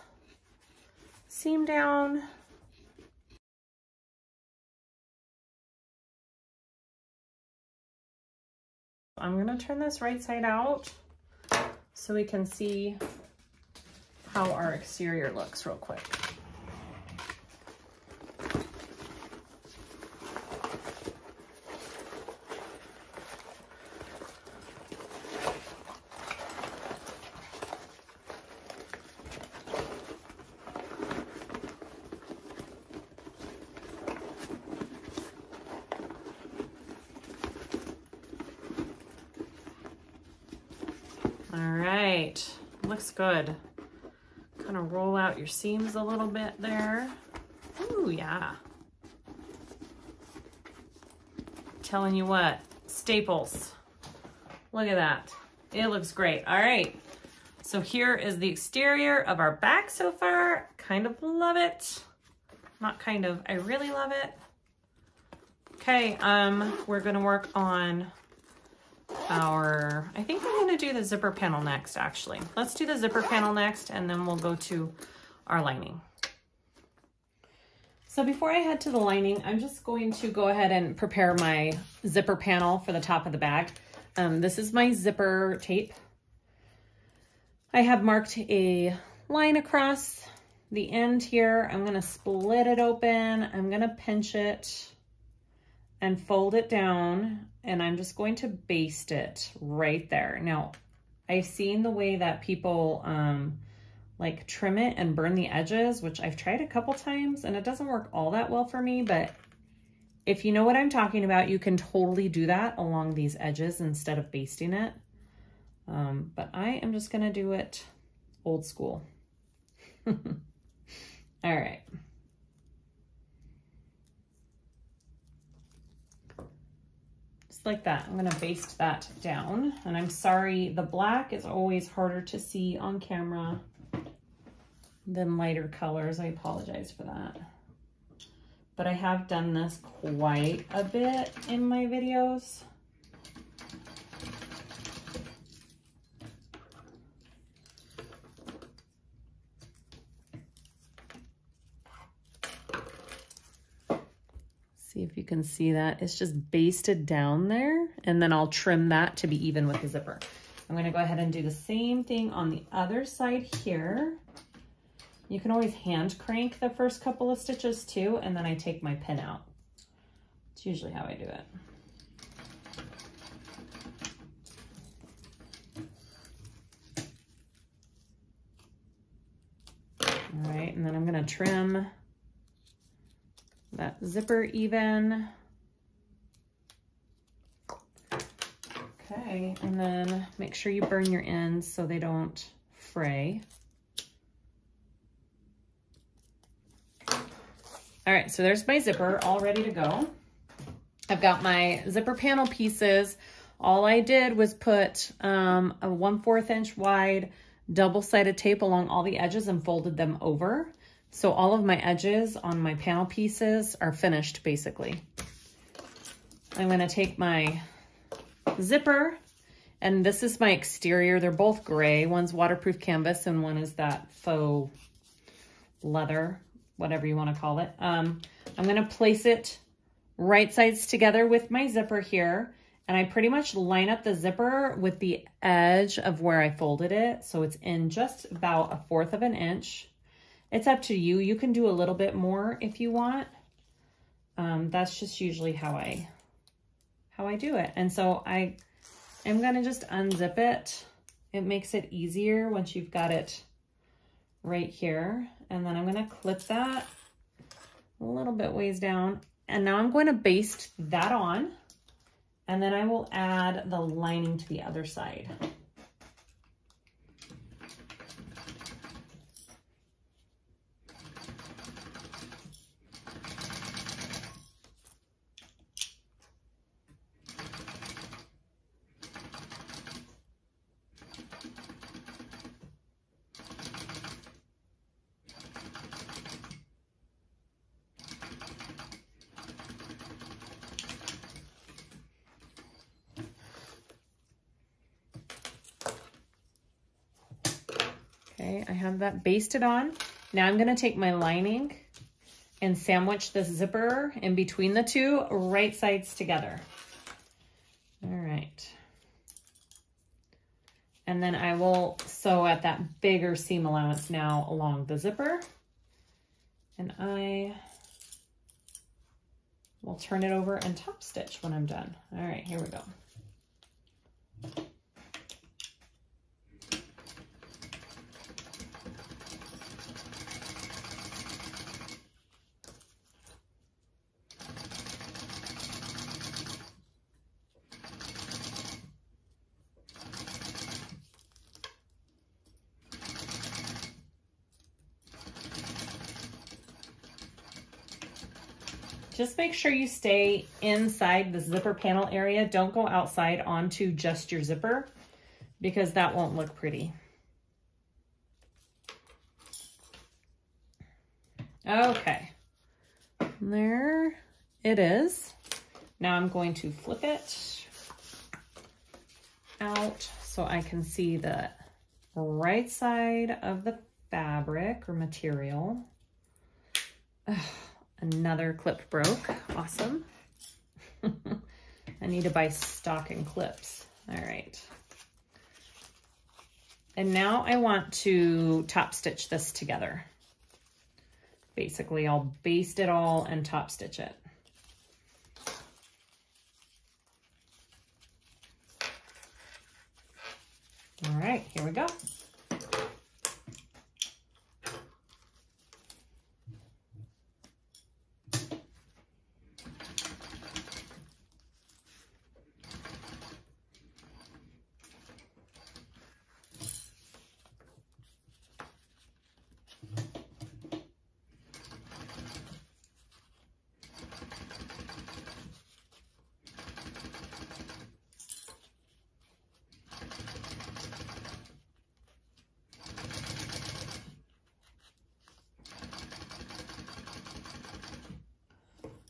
seam down. I'm gonna turn this right side out so we can see how our exterior looks real quick. Good. Kind of roll out your seams a little bit there. Ooh, yeah. Telling you what, staples. Look at that. It looks great. All right. So here is the exterior of our bag so far. Kind of love it. Not kind of, I really love it. Okay, we're going to work on our, I think I'm going to do the zipper panel next, actually. Let's do the zipper panel next, and then we'll go to our lining. So before I head to the lining, I'm just going to go ahead and prepare my zipper panel for the top of the bag. This is my zipper tape. I have marked a line across the end here. I'm going to split it open. I'm going to pinch it and fold it down, and I'm just going to baste it right there. Now, I've seen the way that people like trim it and burn the edges, which I've tried a couple times, and it doesn't work all that well for me, but if you know what I'm talking about, you can totally do that along these edges instead of basting it. But I am just gonna do it old school. All right. Like that. I'm going to baste that down, and I'm sorry, the black is always harder to see on camera than lighter colors. I apologize for that, but I have done this quite a bit in my videos. can see that it's just basted down there, and then I'll trim that to be even with the zipper. I'm going to go ahead and do the same thing on the other side here. You can always hand crank the first couple of stitches too, and then I take my pin out. It's usually how I do it. All right, and then I'm going to trim that zipper even. Okay, and then make sure you burn your ends so they don't fray. All right, so there's my zipper all ready to go. I've got my zipper panel pieces. All I did was put a 1/4 inch wide double-sided tape along all the edges and folded them over. So all of my edges on my panel pieces are finished, basically. I'm gonna take my zipper, and this is my exterior. They're both gray. One's waterproof canvas and one is that faux leather, whatever you wanna call it. I'm gonna place it right sides together with my zipper here, and I pretty much line up the zipper with the edge of where I folded it. So it's in just about 1/4 inch. It's up to you. You can do a little bit more if you want. That's just usually how I do it. And so I am going to just unzip it. It makes it easier once you've got it right here. And then I'm going to clip that a little bit ways down. And now I'm going to baste that on. And then I will add the lining to the other side. I have that basted on. Now I'm going to take my lining and sandwich this zipper in between the two right sides together. All right. And then I will sew at that bigger seam allowance now along the zipper. And I will turn it over and top stitch when I'm done. All right, here we go. Just make sure you stay inside the zipper panel area. Don't go outside onto just your zipper because that won't look pretty. Okay, there it is. Now I'm going to flip it out so I can see the right side of the fabric or material. Ugh. Another clip broke. Awesome. I need to buy stock and clips. All right. And now I want to top stitch this together. Basically, I'll baste it all and top stitch it. All right, here we go.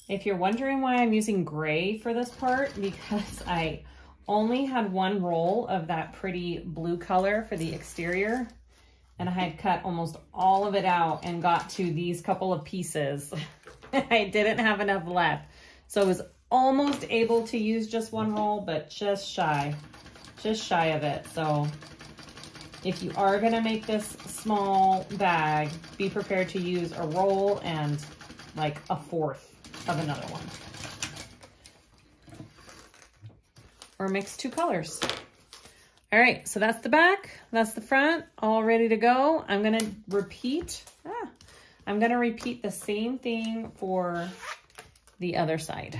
If you're wondering why I'm using gray for this part, because I only had one roll of that pretty blue color for the exterior, and I had cut almost all of it out and got to these couple of pieces. I didn't have enough left. So I was almost able to use just one roll, but just shy of it. So if you are going to make this small bag, be prepared to use a roll and like a fourth of another one. Or mix two colors. All right, so that's the back, that's the front, all ready to go. I'm going to repeat. I'm going to repeat the same thing for the other side.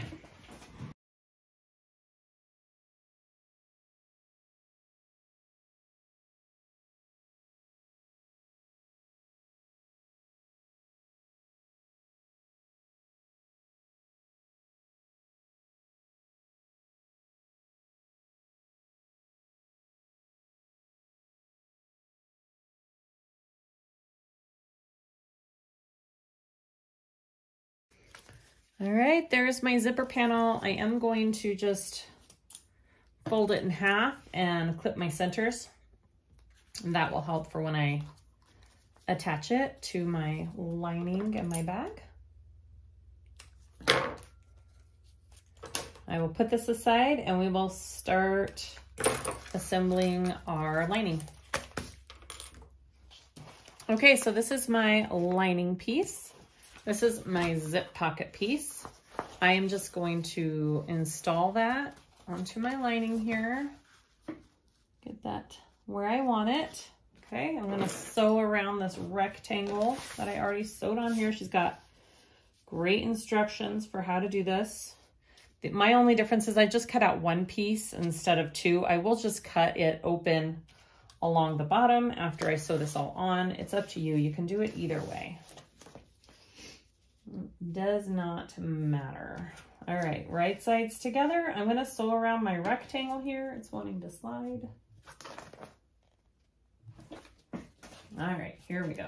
All right, there's my zipper panel. I am going to just fold it in half and clip my centers. And that will help for when I attach it to my lining and my bag. I will put this aside and we will start assembling our lining. Okay, so this is my lining piece. This is my zip pocket piece. I am just going to install that onto my lining here. Get that where I want it. Okay, I'm gonna sew around this rectangle that I already sewed on here. She's got great instructions for how to do this. My only difference is I just cut out one piece instead of two. I will just cut it open along the bottom after I sew this all on. It's up to you. You can do it either way. Does not matter. All right, right sides together. I'm going to sew around my rectangle here. It's wanting to slide. All right, here we go.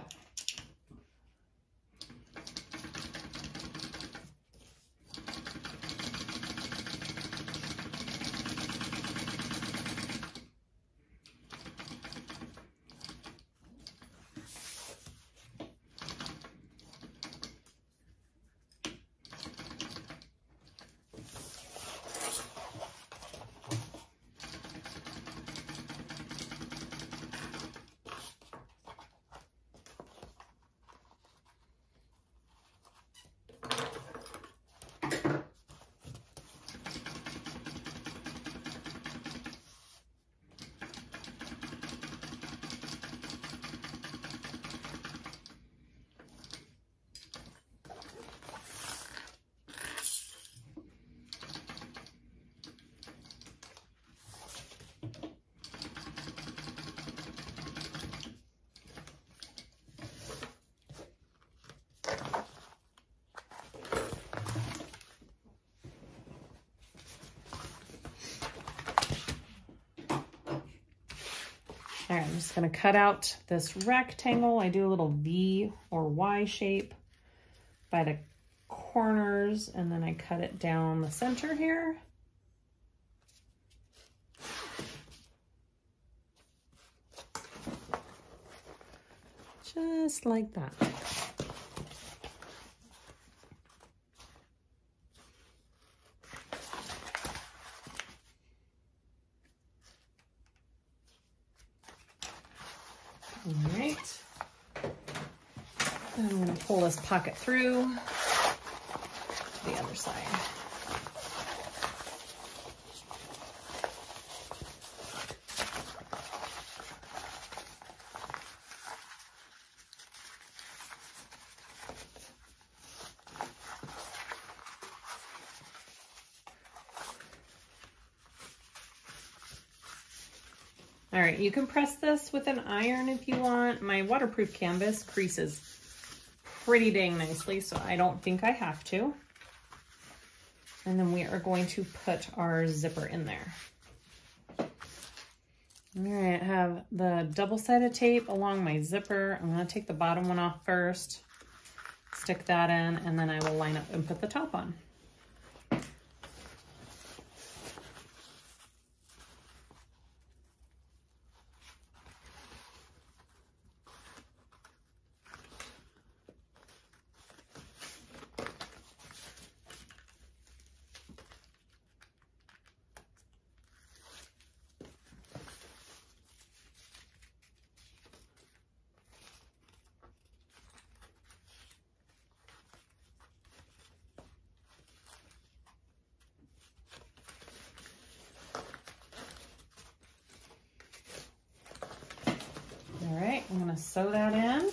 All right, I'm just going to cut out this rectangle. I do a little V or Y shape by the corners, and then I cut it down the center here. Just like that. Pull this pocket through the other side. All right, you can press this with an iron if you want. My waterproof canvas creases pretty dang nicely, so I don't think I have to. And then we are going to put our zipper in there. All right, I have the double-sided tape along my zipper. I'm going to take the bottom one off first, stick that in, and then I will line up and put the top on. going to sew that in.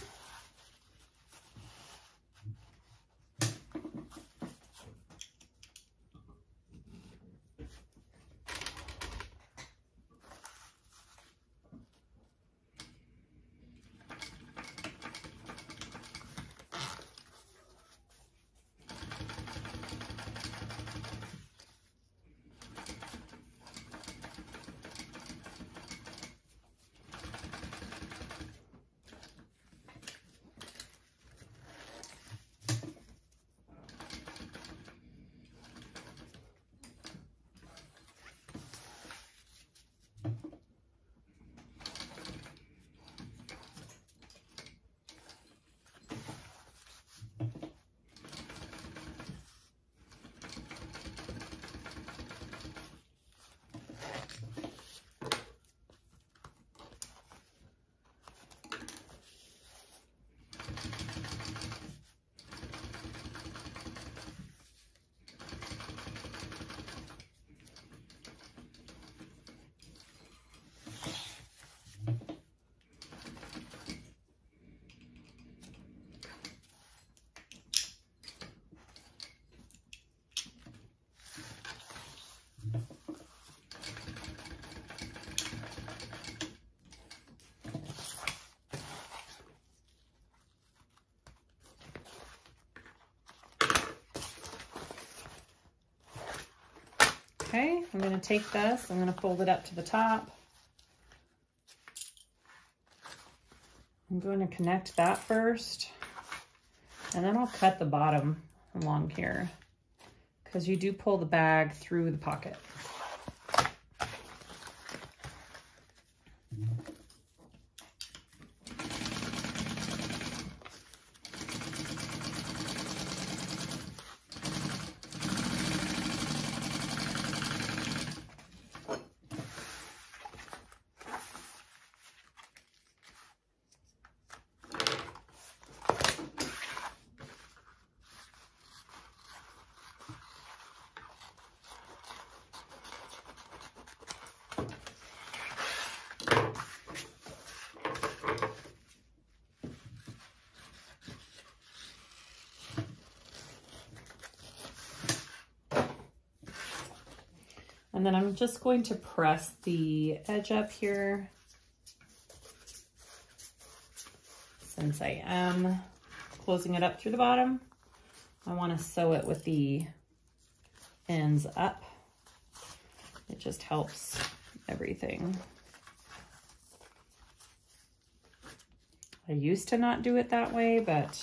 Okay, I'm going to take this, I'm going to fold it up to the top. I'm going to connect that first, and then I'll cut the bottom along here, because you do pull the bag through the pocket. And then I'm just going to press the edge up here, since I am closing it up through the bottom. I want to sew it with the ends up. It just helps everything. I used to not do it that way, but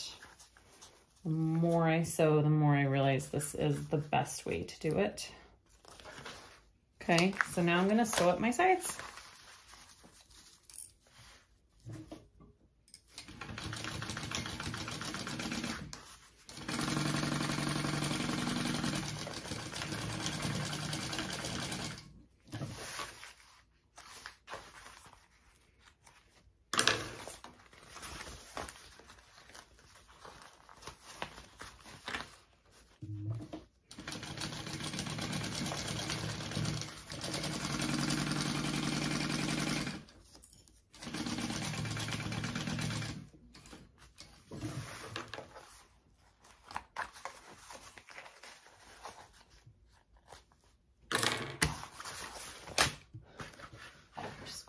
the more I sew, the more I realize this is the best way to do it. Okay, so now I'm going to sew up my sides.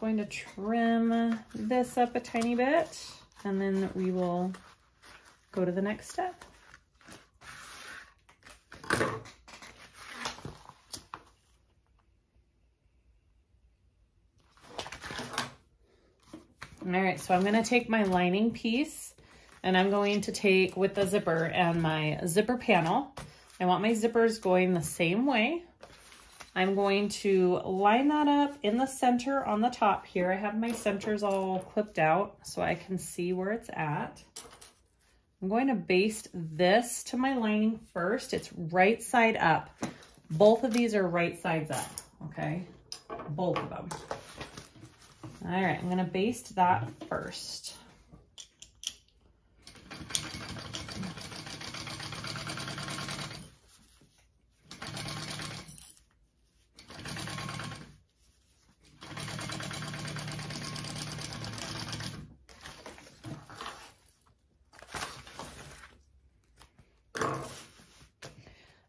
Going to trim this up a tiny bit, and then we will go to the next step. All right, so I'm going to take my lining piece, and I'm going to take with the zipper and my zipper panel. I want my zippers going the same way. I'm going to line that up in the center on the top here. I have my centers all clipped out so I can see where it's at. I'm going to baste this to my lining first. It's right side up. Both of these are right sides up, okay? Both of them. All right, I'm going to baste that first.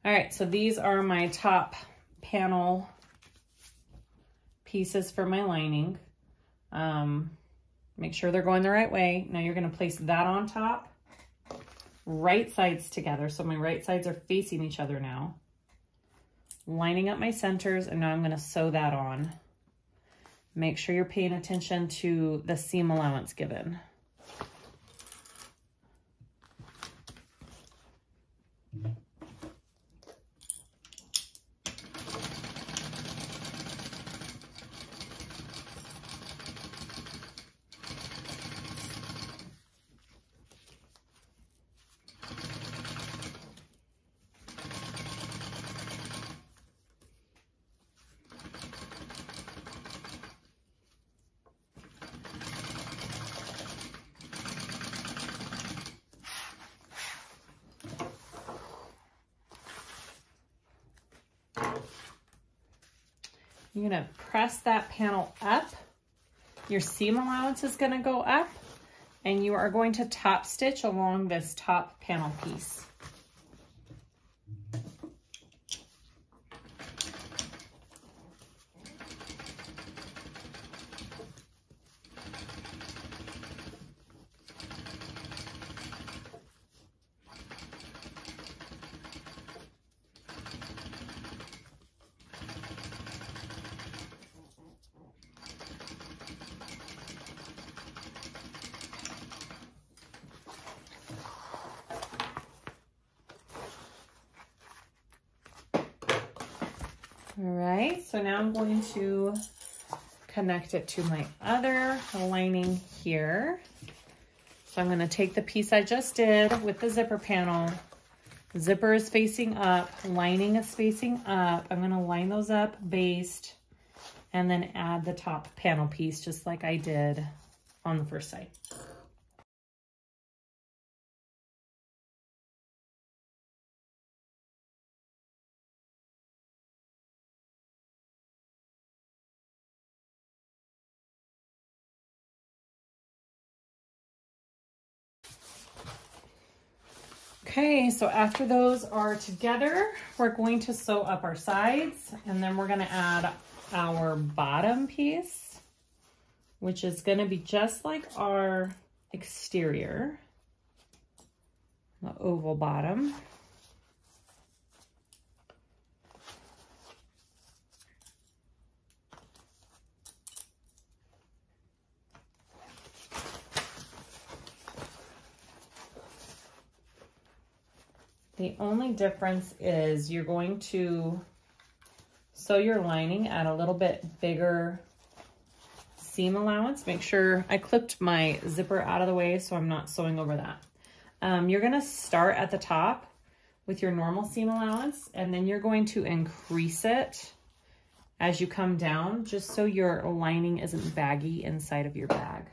All right, so these are my top panel pieces for my lining. Make sure they're going the right way. Now you're gonna place that on top, right sides together. So my right sides are facing each other now. Lining up my centers, and now I'm gonna sew that on. Make sure you're paying attention to the seam allowance given. You're going to press that panel up, your seam allowance is going to go up, and you are going to top stitch along this top panel piece. All right, so now I'm going to connect it to my other lining here. So I'm gonna take the piece I just did with the zipper panel. Zipper is facing up, lining is facing up. I'm gonna line those up, baste, and then add the top panel piece just like I did on the first side. Okay, so after those are together, we're going to sew up our sides, and then we're going to add our bottom piece, which is going to be just like our exterior, the oval bottom. The only difference is you're going to sew your lining at a little bit bigger seam allowance. Make sure I clipped my zipper out of the way so I'm not sewing over that. You're gonna start at the top with your normal seam allowance, and then you're going to increase it as you come down, just so your lining isn't baggy inside of your bag.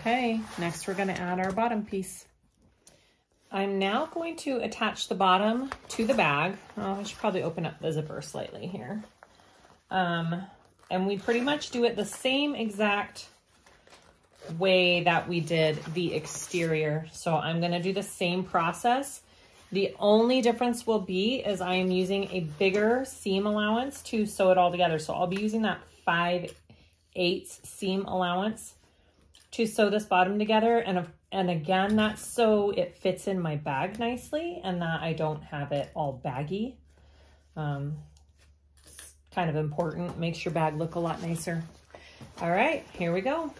Okay, next we're going to add our bottom piece. I'm now going to attach the bottom to the bag. Oh, I should probably open up the zipper slightly here. And we pretty much do it the same exact way that we did the exterior. So I'm gonna do the same process. The only difference will be is I am using a bigger seam allowance to sew it all together. So I'll be using that 5/8 seam allowance to sew this bottom together. And again, that's so it fits in my bag nicely and that I don't have it all baggy. It's kind of important, makes your bag look a lot nicer. All right, here we go.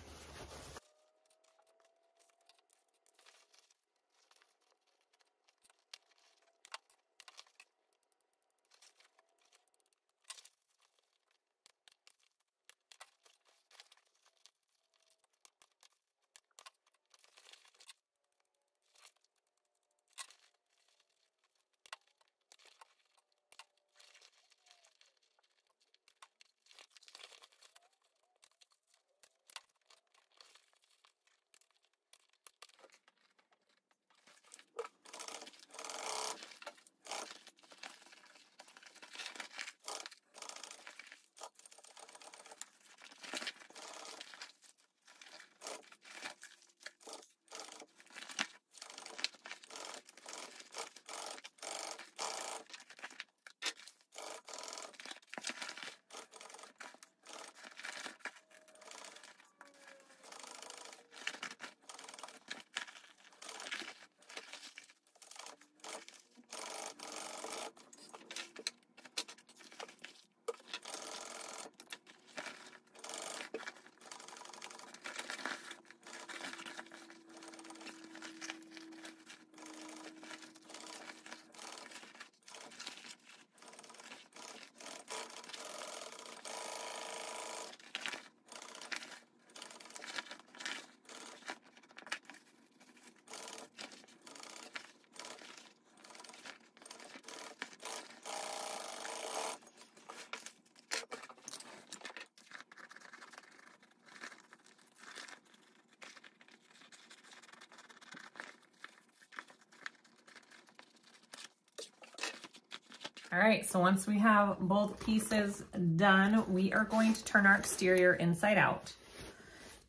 All right, so once we have both pieces done, we are going to turn our exterior inside out.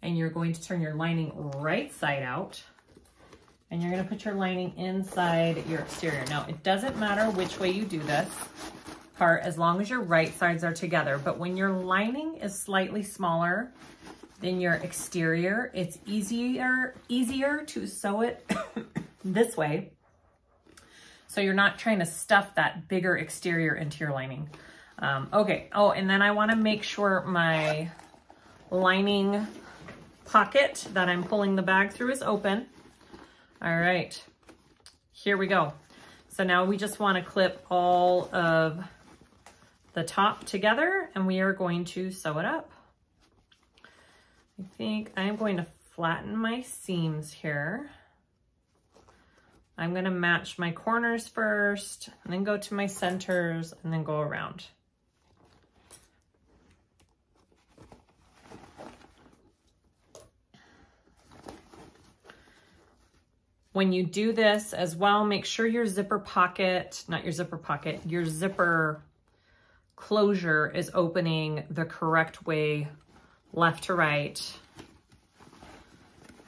And you're going to turn your lining right side out. And you're gonna put your lining inside your exterior. Now, it doesn't matter which way you do this part as long as your right sides are together. But when your lining is slightly smaller than your exterior, it's easier to sew it this way. So you're not trying to stuff that bigger exterior into your lining. Okay, oh, and then I wanna make sure my lining pocket that I'm pulling the bag through is open. All right, here we go. So now we just wanna clip all of the top together and we are going to sew it up. I think I'm going to flatten my seams here. I'm gonna match my corners first, and then go to my centers, and then go around. When you do this as well, make sure your zipper pocket, not your zipper pocket, your zipper closure is opening the correct way, left to right,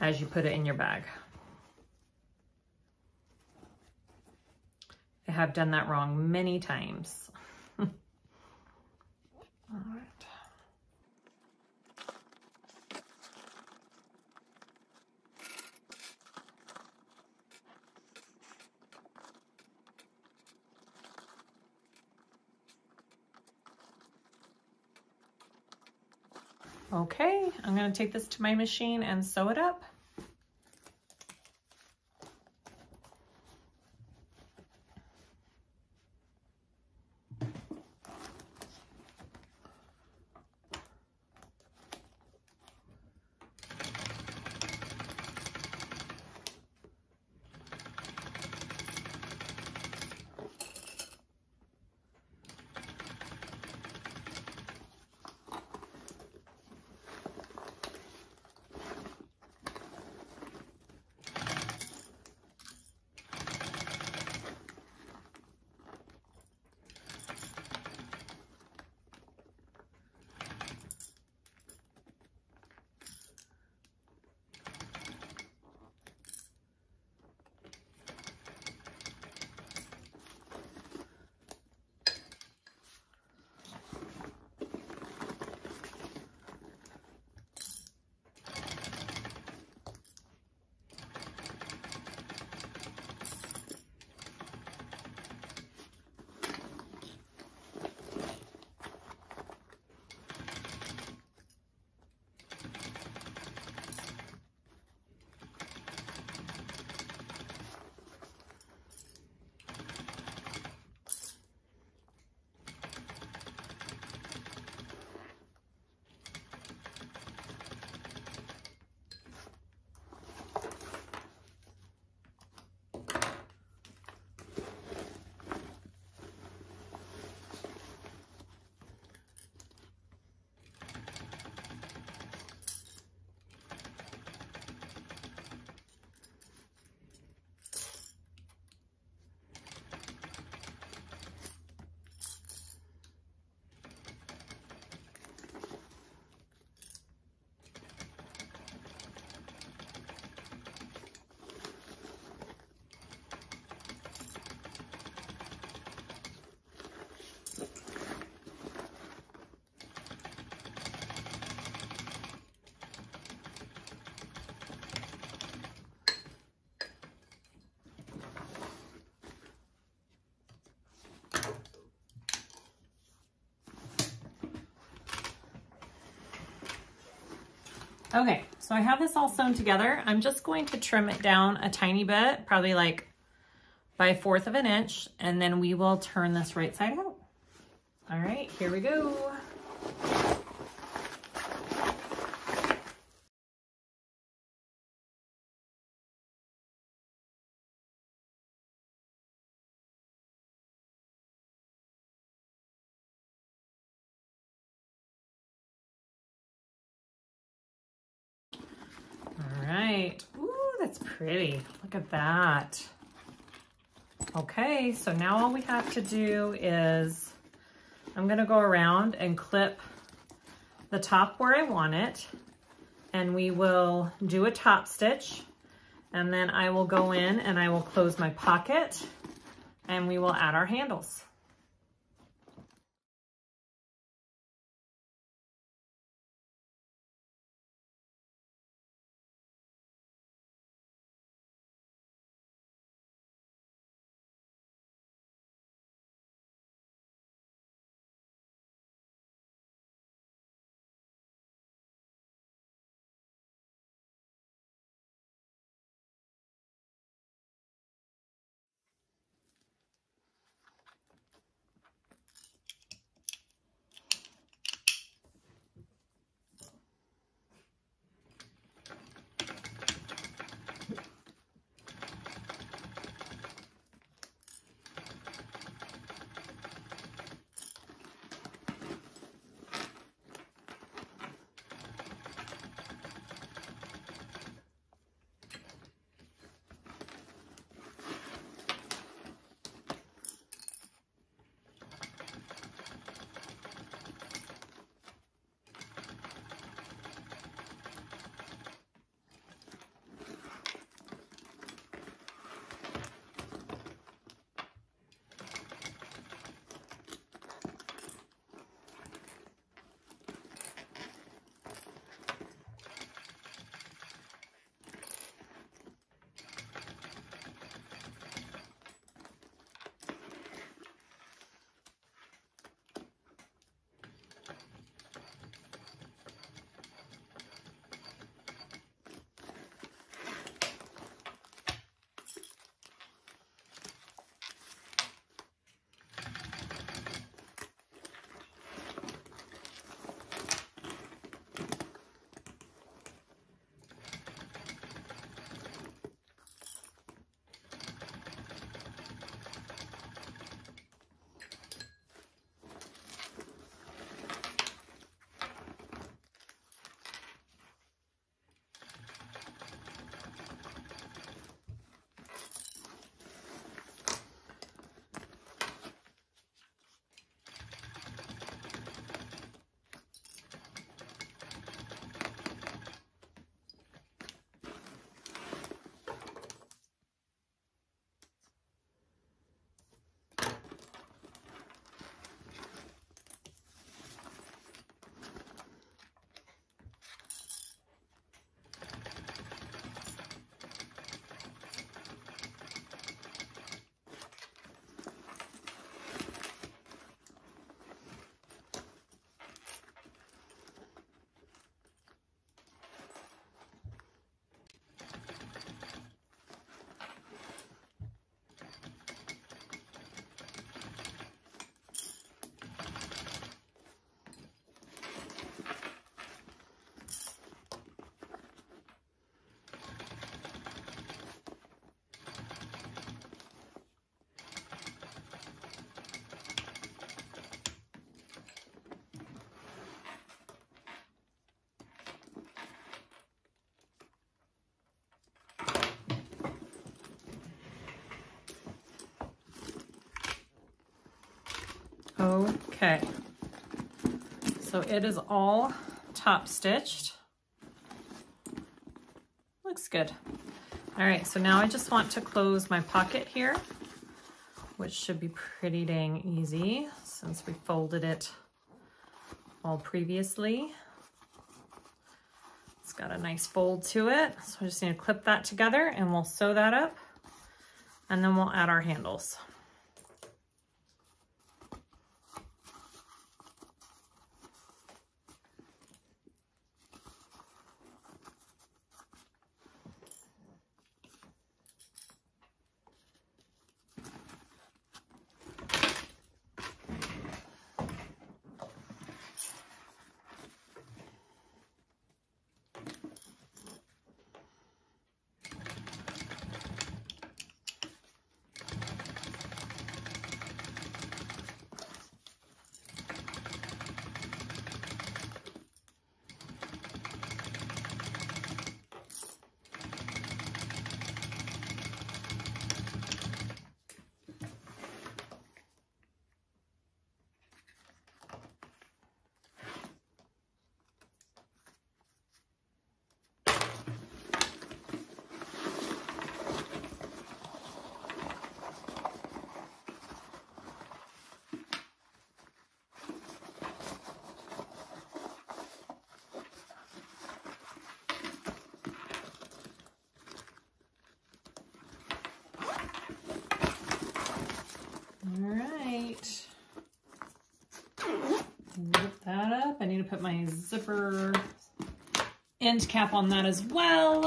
as you put it in your bag. I have done that wrong many times. All right. Okay, I'm going to take this to my machine and sew it up. Okay, so I have this all sewn together. I'm just going to trim it down a tiny bit, probably like by 1/4 of an inch, and then we will turn this right side out. All right, here we go. Ooh, that's pretty. Look at that. Okay, so now all we have to do is I'm going to go around and clip the top where I want it, and we will do a top stitch, and then I will go in and I will close my pocket and we will add our handles. Okay, so it is all top stitched. Looks good. All right, so now I just want to close my pocket here, which should be pretty dang easy since we folded it all previously. It's got a nice fold to it, so I just need to clip that together and we'll sew that up, and then we'll add our handles. to put my zipper end cap on that as well.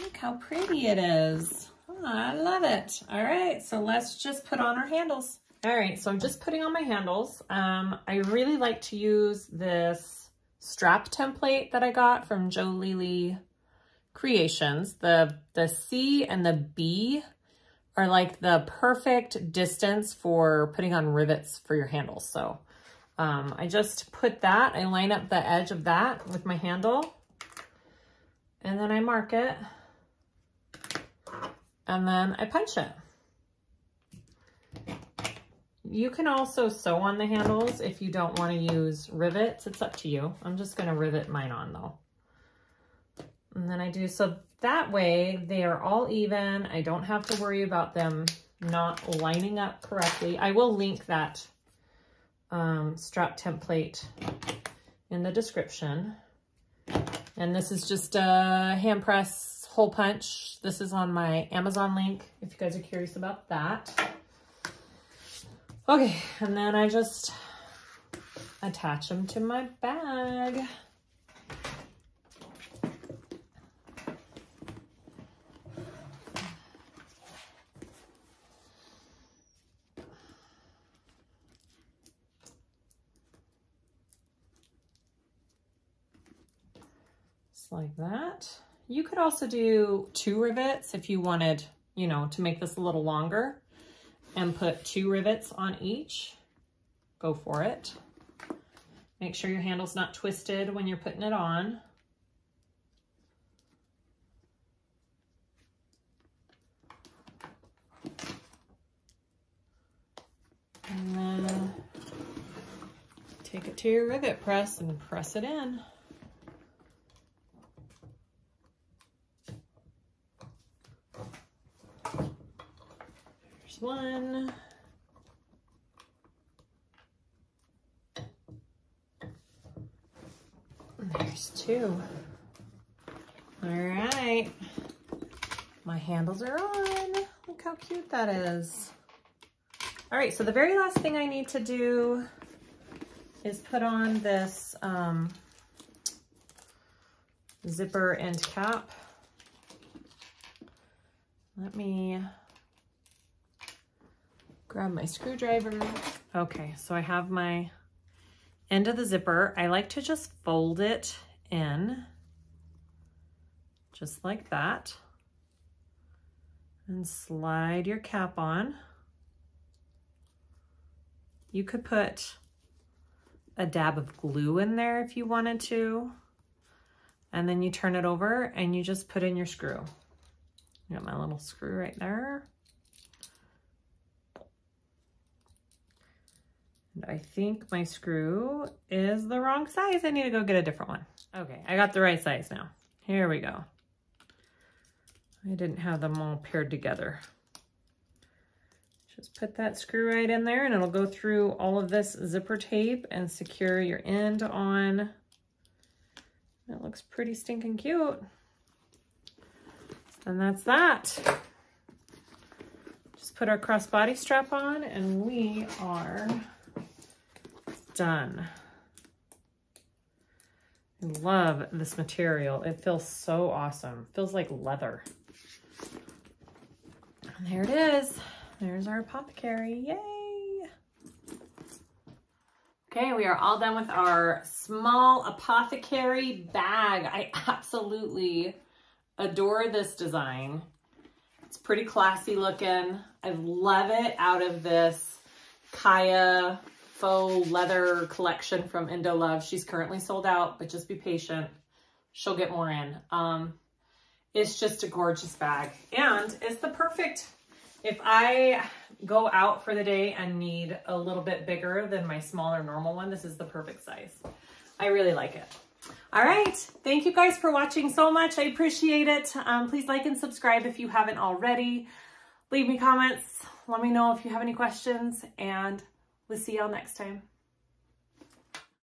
Look how pretty it is. Oh, I love it. All right, so let's just put on our handles. All right, so I'm just putting on my handles. I really like to use this strap template that I got from Jolee Lee Creations. The C and the B are like the perfect distance for putting on rivets for your handles. So I just put that, I line up the edge of that with my handle, and then I mark it, and then I punch it. You can also sew on the handles if you don't want to use rivets. It's up to you. I'm just going to rivet mine on though. And then I do, so that way they are all even. I don't have to worry about them not lining up correctly. I will link that strap template in the description. And this is just a hand press hole punch. This is on my Amazon link if you guys are curious about that. Okay, and then I just attach them to my bag. Like that. You could also do 2 rivets if you wanted, you know, to make this a little longer and put 2 rivets on each. Go for it. Make sure your handle's not twisted when you're putting it on. And then take it to your rivet press and press it in. One. There's 2. All right. My handles are on. Look how cute that is. All right, so the very last thing I need to do is put on this zipper end cap. Let me grab my screwdriver. Okay, so I have my end of the zipper. I like to just fold it in, just like that, and slide your cap on. You could put a dab of glue in there if you wanted to, and then you turn it over and you just put in your screw. You got my little screw right there. I think my screw is the wrong size. I need to go get a different one. Okay, I got the right size now. Here we go. I didn't have them all paired together. Just put that screw right in there and it'll go through all of this zipper tape and secure your end on. That looks pretty stinking cute. And that's that. Just put our crossbody strap on and we are done. I love this material. It feels so awesome. It feels like leather. And there it is. There's our apothecary. Yay! Okay, we are all done with our small apothecary bag. I absolutely adore this design. It's pretty classy looking. I love it out of this Kaya faux leather collection from Indo Love. She's currently sold out, but just be patient. She'll get more in. It's just a gorgeous bag and it's the perfect, if I go out for the day and need a little bit bigger than my smaller normal one, this is the perfect size. I really like it. All right. Thank you guys for watching so much. I appreciate it. Please like and subscribe if you haven't already. Leave me comments. Let me know if you have any questions, and we'll see y'all next time.